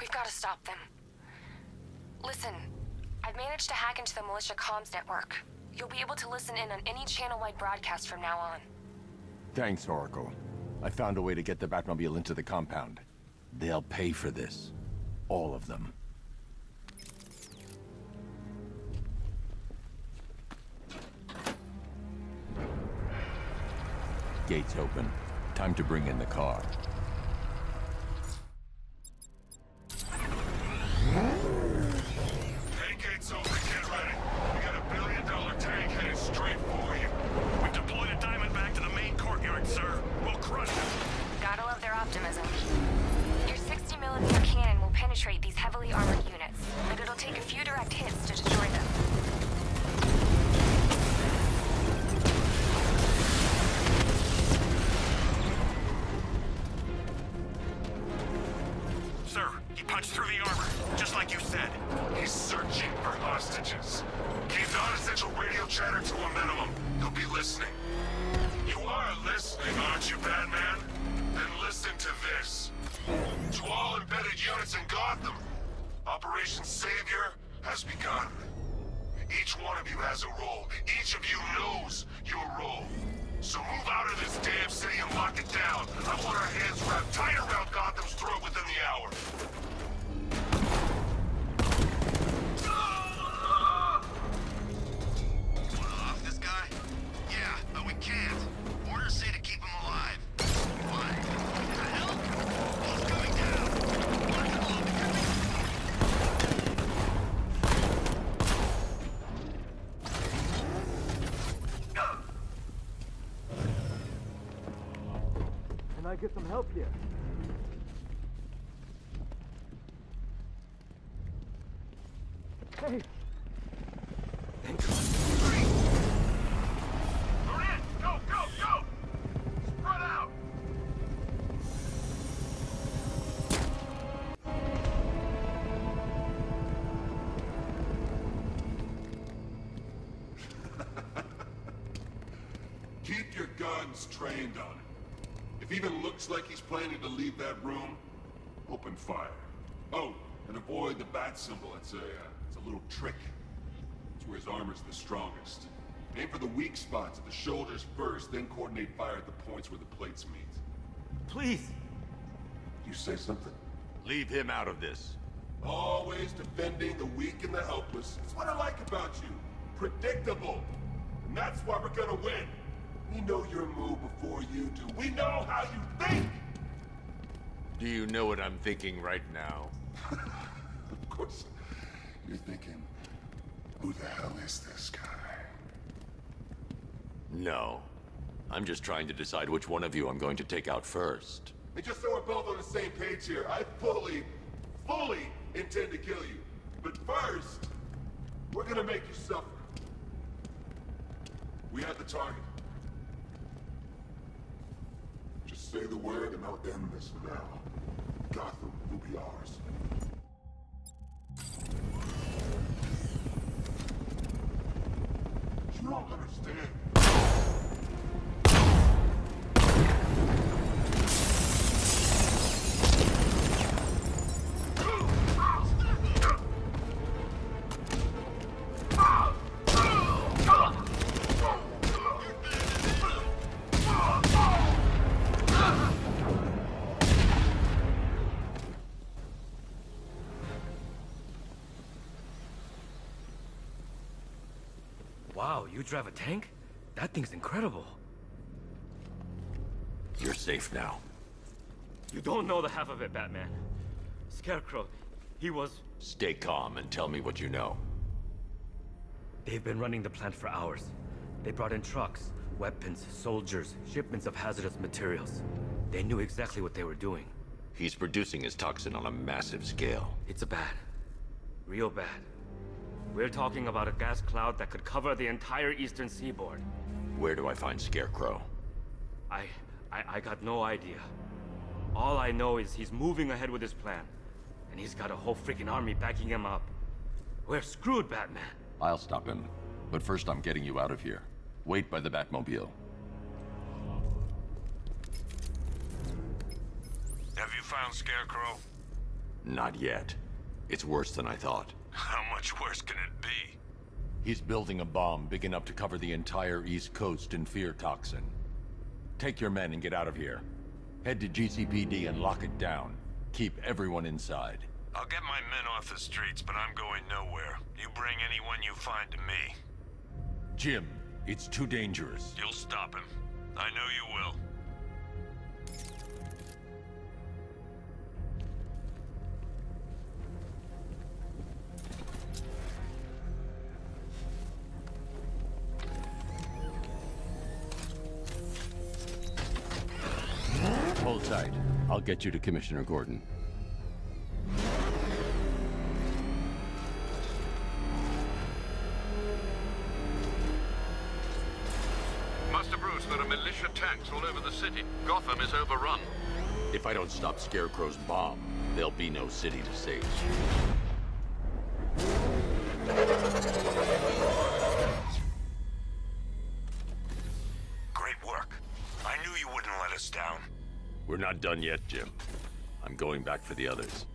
We've got to stop them. Listen, I've managed to hack into the militia comms network. You'll be able to listen in on any channel-wide broadcast from now on. Thanks, Oracle. I found a way to get the Batmobile into the compound. They'll pay for this. All of them. Gates open. Time to bring in the car. Get some help here. Hey! Planning to leave that room, open fire. Oh, and avoid the bat symbol. It's a little trick. It's where his armor's the strongest. Aim for the weak spots at the shoulders first, then coordinate fire at the points where the plates meet. Please! You say something? Leave him out of this. Always defending the weak and the helpless. That's what I like about you. Predictable. And that's why we're gonna win. We know your move before you do. We know how you think! Do you know what I'm thinking right now? Of course. You're thinking, who the hell is this guy? No. I'm just trying to decide which one of you I'm going to take out first. And just so we're both on the same page here, I fully intend to kill you. But first, we're gonna make you suffer. We have the target. Just say the word and I'll end this for now. Gotham will be ours. You don't understand. You drive a tank? That thing's incredible. You're safe now. You don't know the half of it, Batman. Scarecrow, he was... Stay calm and tell me what you know. They've been running the plant for hours. They brought in trucks, weapons, soldiers, shipments of hazardous materials. They knew exactly what they were doing. He's producing his toxin on a massive scale. It's bad. Real bad. We're talking about a gas cloud that could cover the entire eastern seaboard. Where do I find Scarecrow? I got no idea. All I know is he's moving ahead with his plan. And he's got a whole freaking army backing him up. We're screwed, Batman. I'll stop him. But first I'm getting you out of here. Wait by the Batmobile. Have you found Scarecrow? Not yet. It's worse than I thought. How much worse can it be? He's building a bomb big enough to cover the entire East Coast in fear toxin. Take your men and get out of here. Head to GCPD and lock it down. Keep everyone inside. I'll get my men off the streets, but I'm going nowhere. You bring anyone you find to me. Jim, it's too dangerous. You'll stop him. I know you will. Hold tight. I'll get you to Commissioner Gordon. Master Bruce, there are militia attacks all over the city. Gotham is overrun. If I don't stop Scarecrow's bomb, there'll be no city to save. Great work. I knew you wouldn't let us down. We're not done yet, Jim. I'm going back for the others.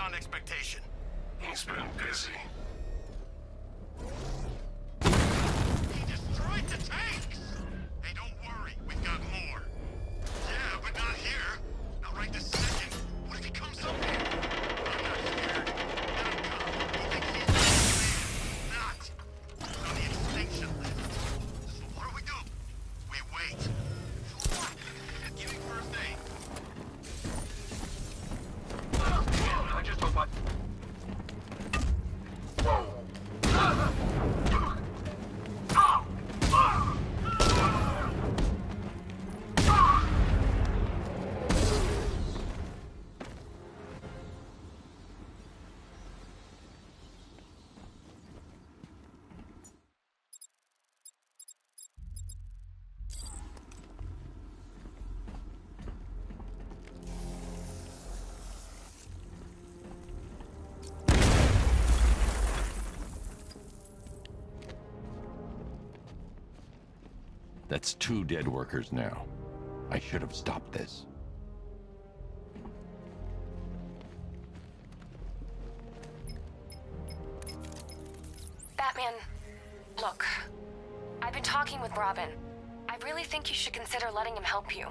beyond expectation. He's been busy. He destroyed the tanks! Hey, don't worry, we've got more. Yeah, but not here. Not right this second. What if he comes up here? I'm not scared. Not God. You think he's dead? Not. He's on the extinction list. So what do? We wait. For what? Give me first aid. I just hope I... That's two dead workers now. I should have stopped this. Batman, look. I've been talking with Robin. I really think you should consider letting him help you.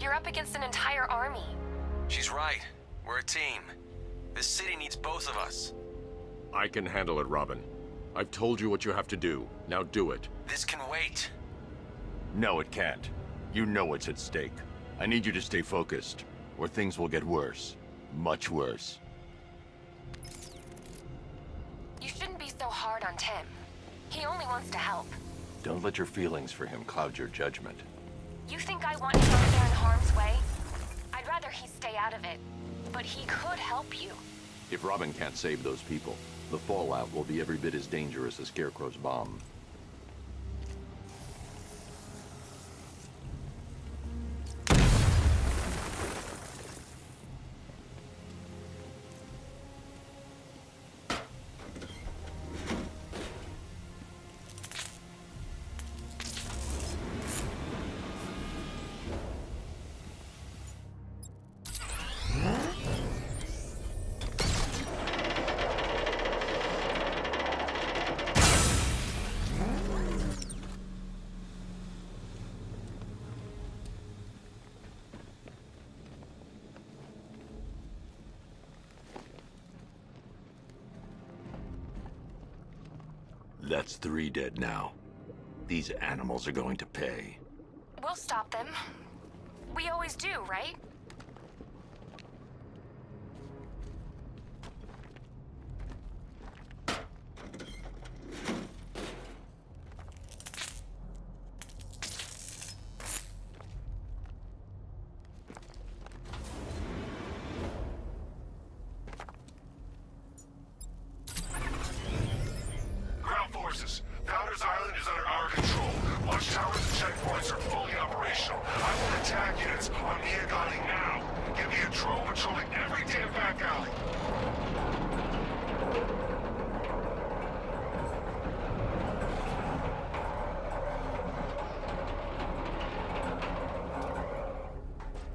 You're up against an entire army. She's right. We're a team. This city needs both of us. I can handle it, Robin. I've told you what you have to do. Now do it. This can wait. No, it can't. You know what's at stake. I need you to stay focused, or things will get worse. Much worse. You shouldn't be so hard on Tim. He only wants to help. Don't let your feelings for him cloud your judgment. You think I want him out there in harm's way? I'd rather he stay out of it, but he could help you. If Robin can't save those people, the fallout will be every bit as dangerous as Scarecrow's bomb. That's three dead now. These animals are going to pay. We'll stop them. We always do, right?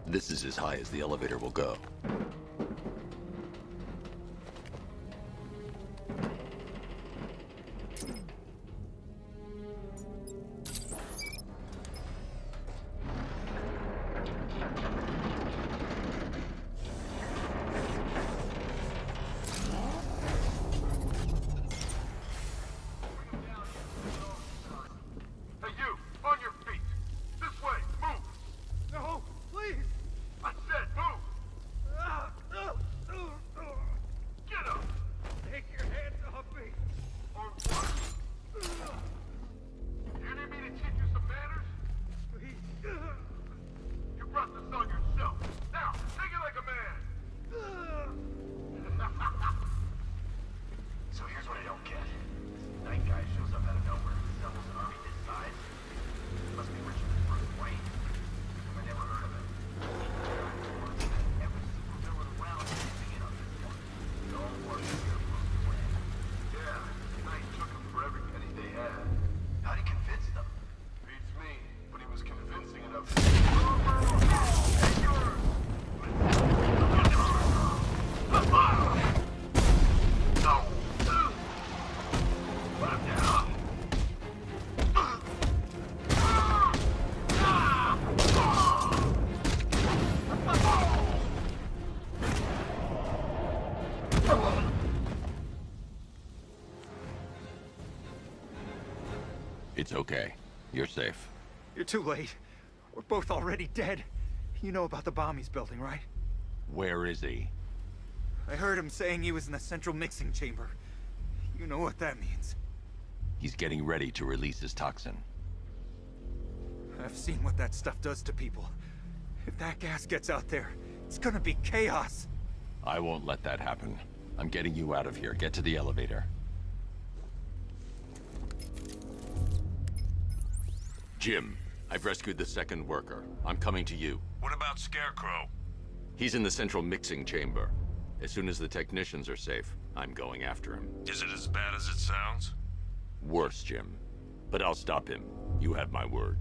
This is as high as the elevator will go. It's okay. You're safe. You're too late. We're both already dead. You know about the bomb he's building, right? Where is he? I heard him saying he was in the central mixing chamber. You know what that means. He's getting ready to release his toxin. I've seen what that stuff does to people. If that gas gets out there, it's gonna be chaos. I won't let that happen. I'm getting you out of here. Get to the elevator. Jim, I've rescued the second worker. I'm coming to you. What about Scarecrow? He's in the central mixing chamber. As soon as the technicians are safe, I'm going after him. Is it as bad as it sounds? Worse, Jim. But I'll stop him. You have my word.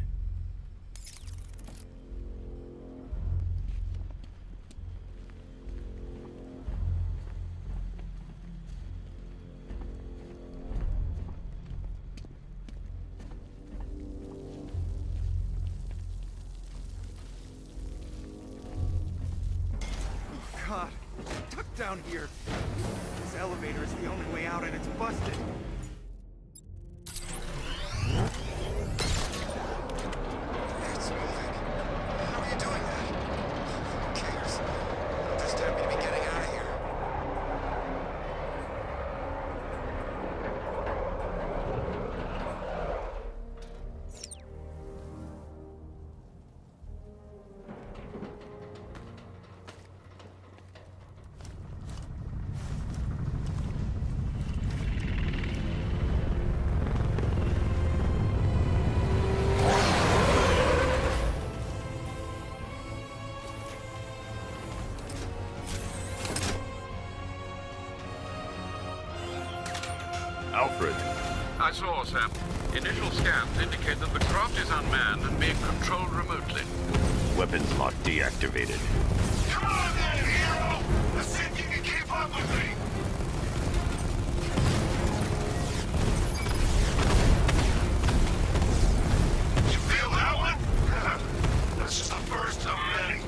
Alfred. I saw, Sam. Initial scans indicate that the craft is unmanned and being controlled remotely. Weapons lock deactivated. Come on then, hero! Let's see if you can keep up with me! You feel that one? That's just the first of many.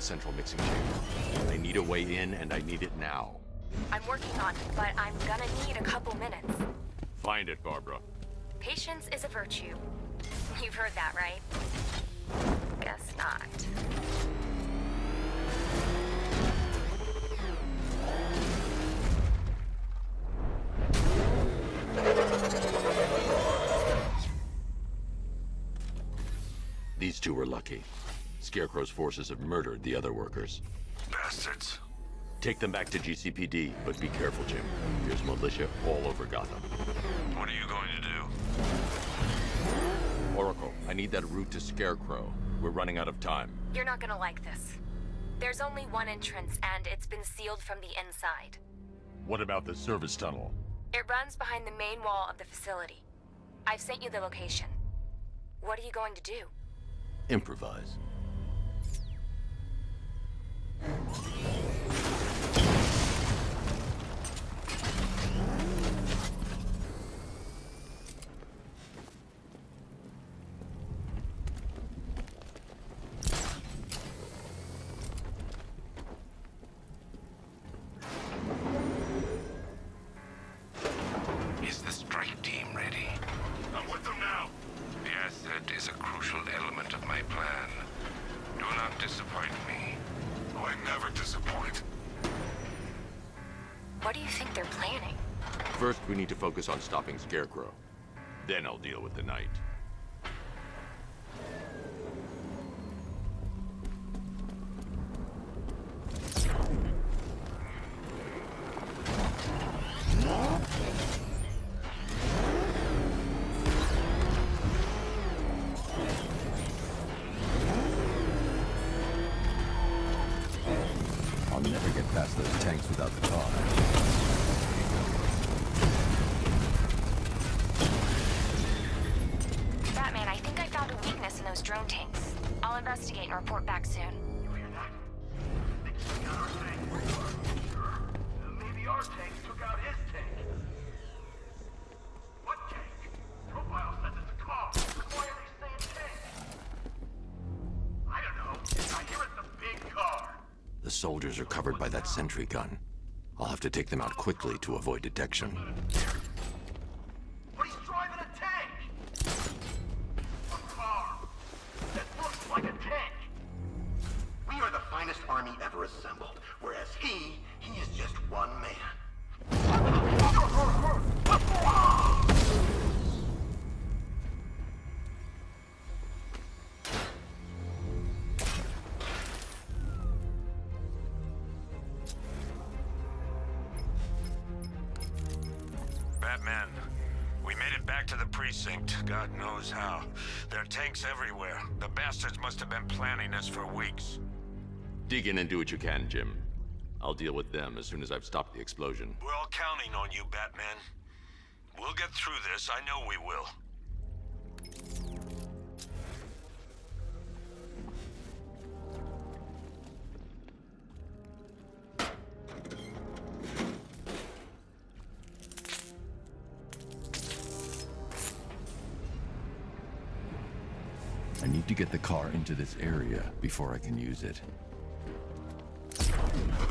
Central mixing chamber. I need a way in, and I need it now. I'm working on it, but I'm gonna need a couple minutes. Find it, Barbara. Patience is a virtue. You've heard that, right? Guess not. These two were lucky. Scarecrow's forces have murdered the other workers. Bastards. Take them back to GCPD, but be careful, Jim. There's militia all over Gotham. What are you going to do? Oracle, I need that route to Scarecrow. We're running out of time. You're not gonna like this. There's only one entrance, and it's been sealed from the inside. What about the service tunnel? It runs behind the main wall of the facility. I've sent you the location. What are you going to do? Improvise. Is the strike team ready? I'm with them now. The asset is a crucial element of my plan. Do not disappoint me. I never disappoint. What do you think they're planning? First, we need to focus on stopping Scarecrow. Then I'll deal with the Knight. Soldiers are covered by that sentry gun. I'll have to take them out quickly to avoid detection. But he's driving a tank! A car that looks like a tank! We are the finest army ever assembled, whereas he is just one man. God knows how. There are tanks everywhere. The bastards must have been planning this for weeks. Dig in and do what you can, Jim. I'll deal with them as soon as I've stopped the explosion. We're all counting on you, Batman. We'll get through this. I know we will. I need to get the car into this area before I can use it. Citizen,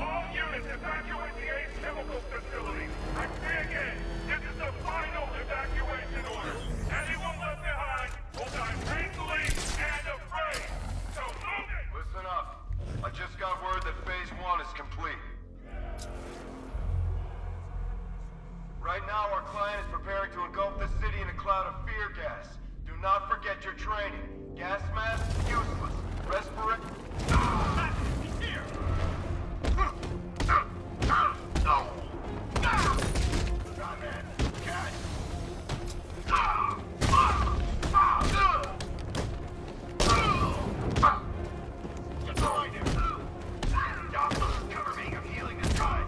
all units evacuate the Ace Chemicals facility. I say again, this is the final evacuation order. Anyone left behind will die painfully and afraid. So move it! Listen up. I just got word that Phase 1 is complete. Right now, our client is preparing to engulf the city in a cloud of fear gas. Do not forget your training. Gas mask, useless. Respirate... Ah! He's here! No! Come in. Catch! Destroyed him! Stop! Cover me, I'm healing this guy!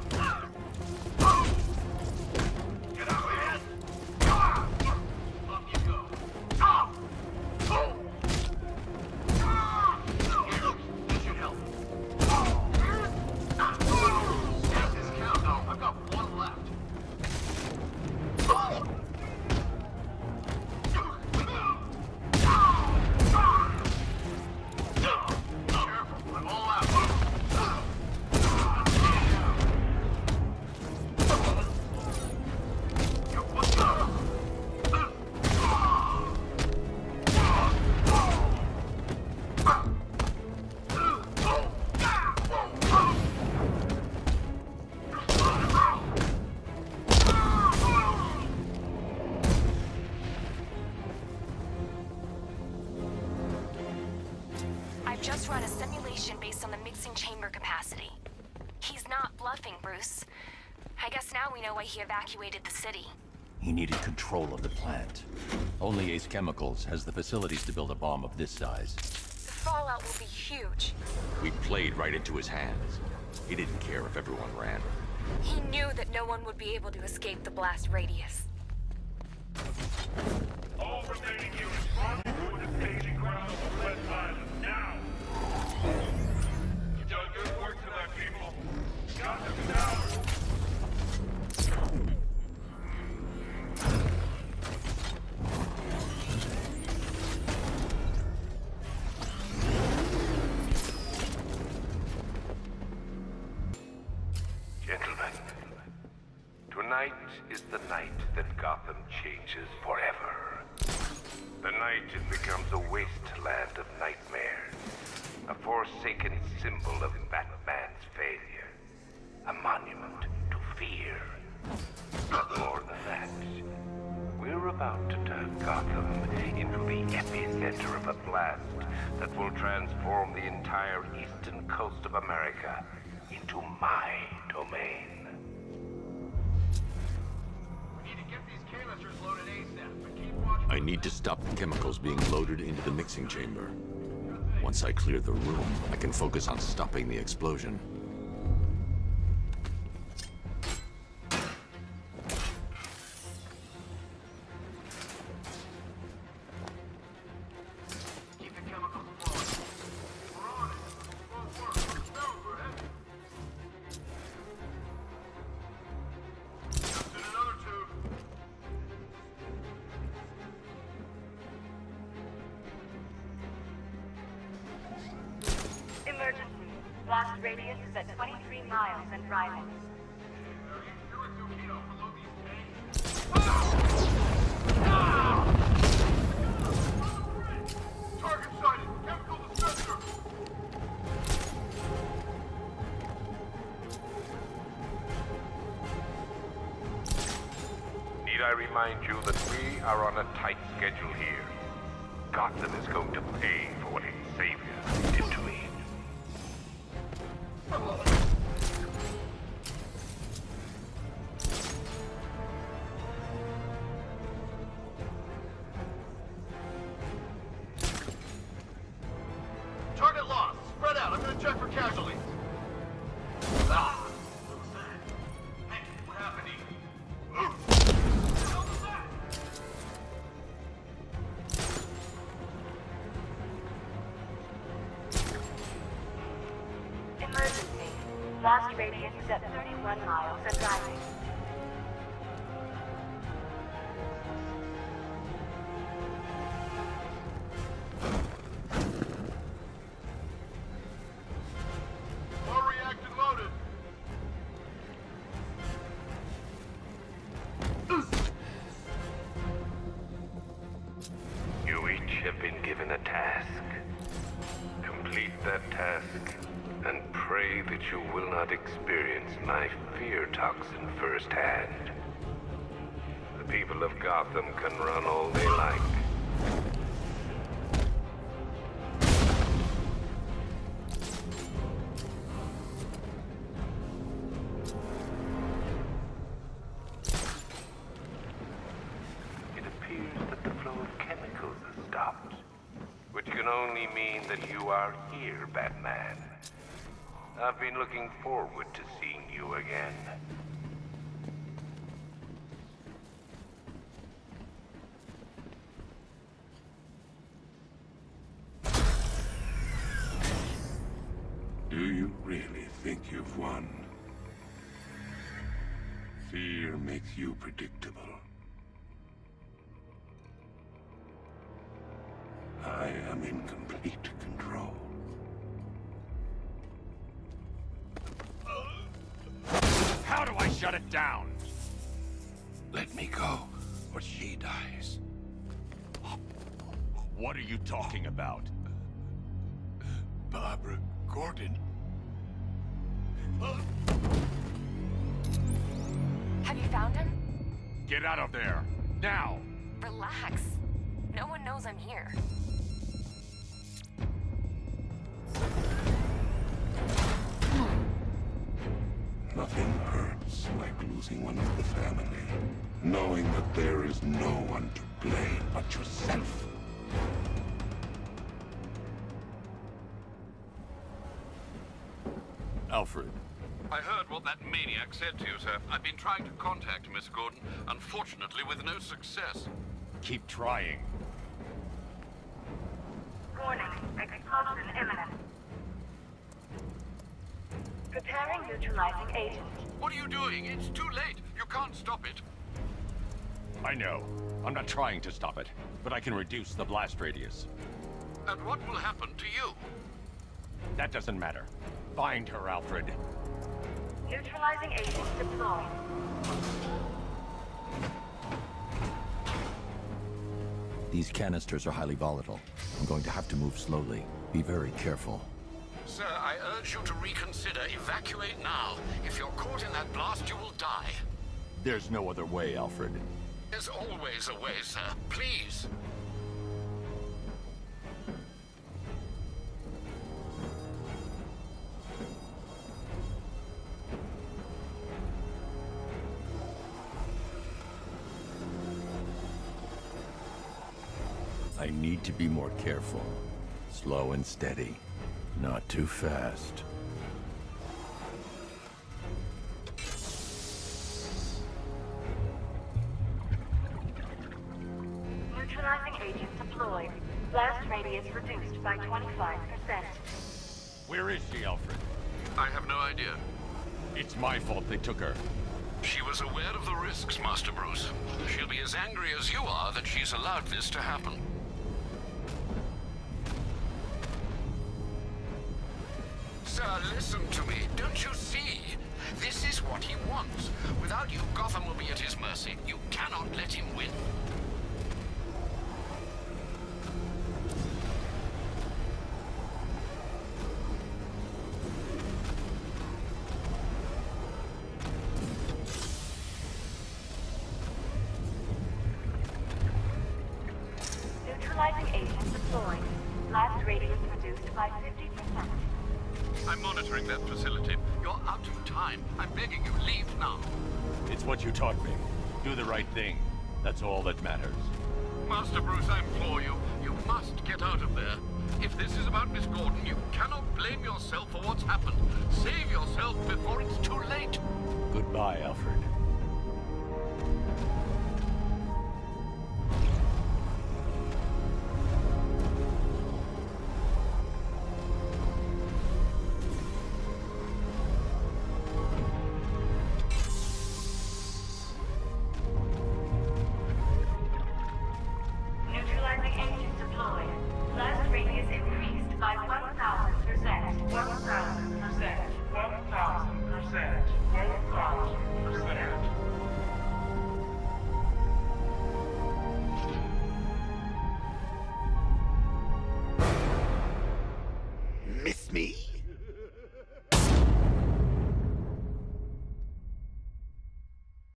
He evacuated the city. He needed control of the plant. Only Ace Chemicals has the facilities to build a bomb of this size. The fallout will be huge. We played right into his hands. He didn't care if everyone ran. He knew that no one would be able to escape the blast radius. All remaining units, rendezvous with the staging ground of the West Island, now! You've done good work tonight, people. Got them now! Is the night that Gotham changes forever. The night it becomes a wasteland of nightmares, a forsaken symbol of Batman's failure. from the blast that will transform the entire eastern coast of America into my domain. We need to get these canisters loaded ASAP, but keep watching. I need to stop the chemicals being loaded into the mixing chamber. Once I clear the room, I can focus on stopping the explosion. Blast radius is at 31 miles and rising. I've been looking forward to seeing you again. Do you really think you've won? Fear makes you predictable. I am in complete control. How do I shut it down? Let me go, or she dies. What are you talking about? Barbara Gordon. Have you found him? Get out of there, now! Relax. No one knows I'm here. Nothing hurts like losing one of the family, knowing that there is no one to blame but yourself. Alfred. I heard what that maniac said to you, sir. I've been trying to contact Miss Gordon, unfortunately with no success. Keep trying. Warning, explosion imminent. Preparing neutralizing agent. What are you doing? It's too late. You can't stop it. I know. I'm not trying to stop it, but I can reduce the blast radius. And what will happen to you? That doesn't matter. Find her, Alfred. Neutralizing agent deployed. These canisters are highly volatile. I'm going to have to move slowly. Be very careful. Sir, I urge you to reconsider. Evacuate now. If you're caught in that blast, you will die. There's no other way, Alfred. There's always a way, sir. Please. I need to be more careful. Slow and steady, not too fast. Neutralizing agents deployed. Blast radius reduced by 25%. Where is she, Alfred? I have no idea. It's my fault they took her. She was aware of the risks, Master Bruce. She'll be as angry as you are that she's allowed this to happen. Sir, listen to me. Don't you see? This is what he wants. Without you, Gotham will be at his mercy. You cannot let him win. Happened. Save yourself before it's too late. Goodbye, Alfred.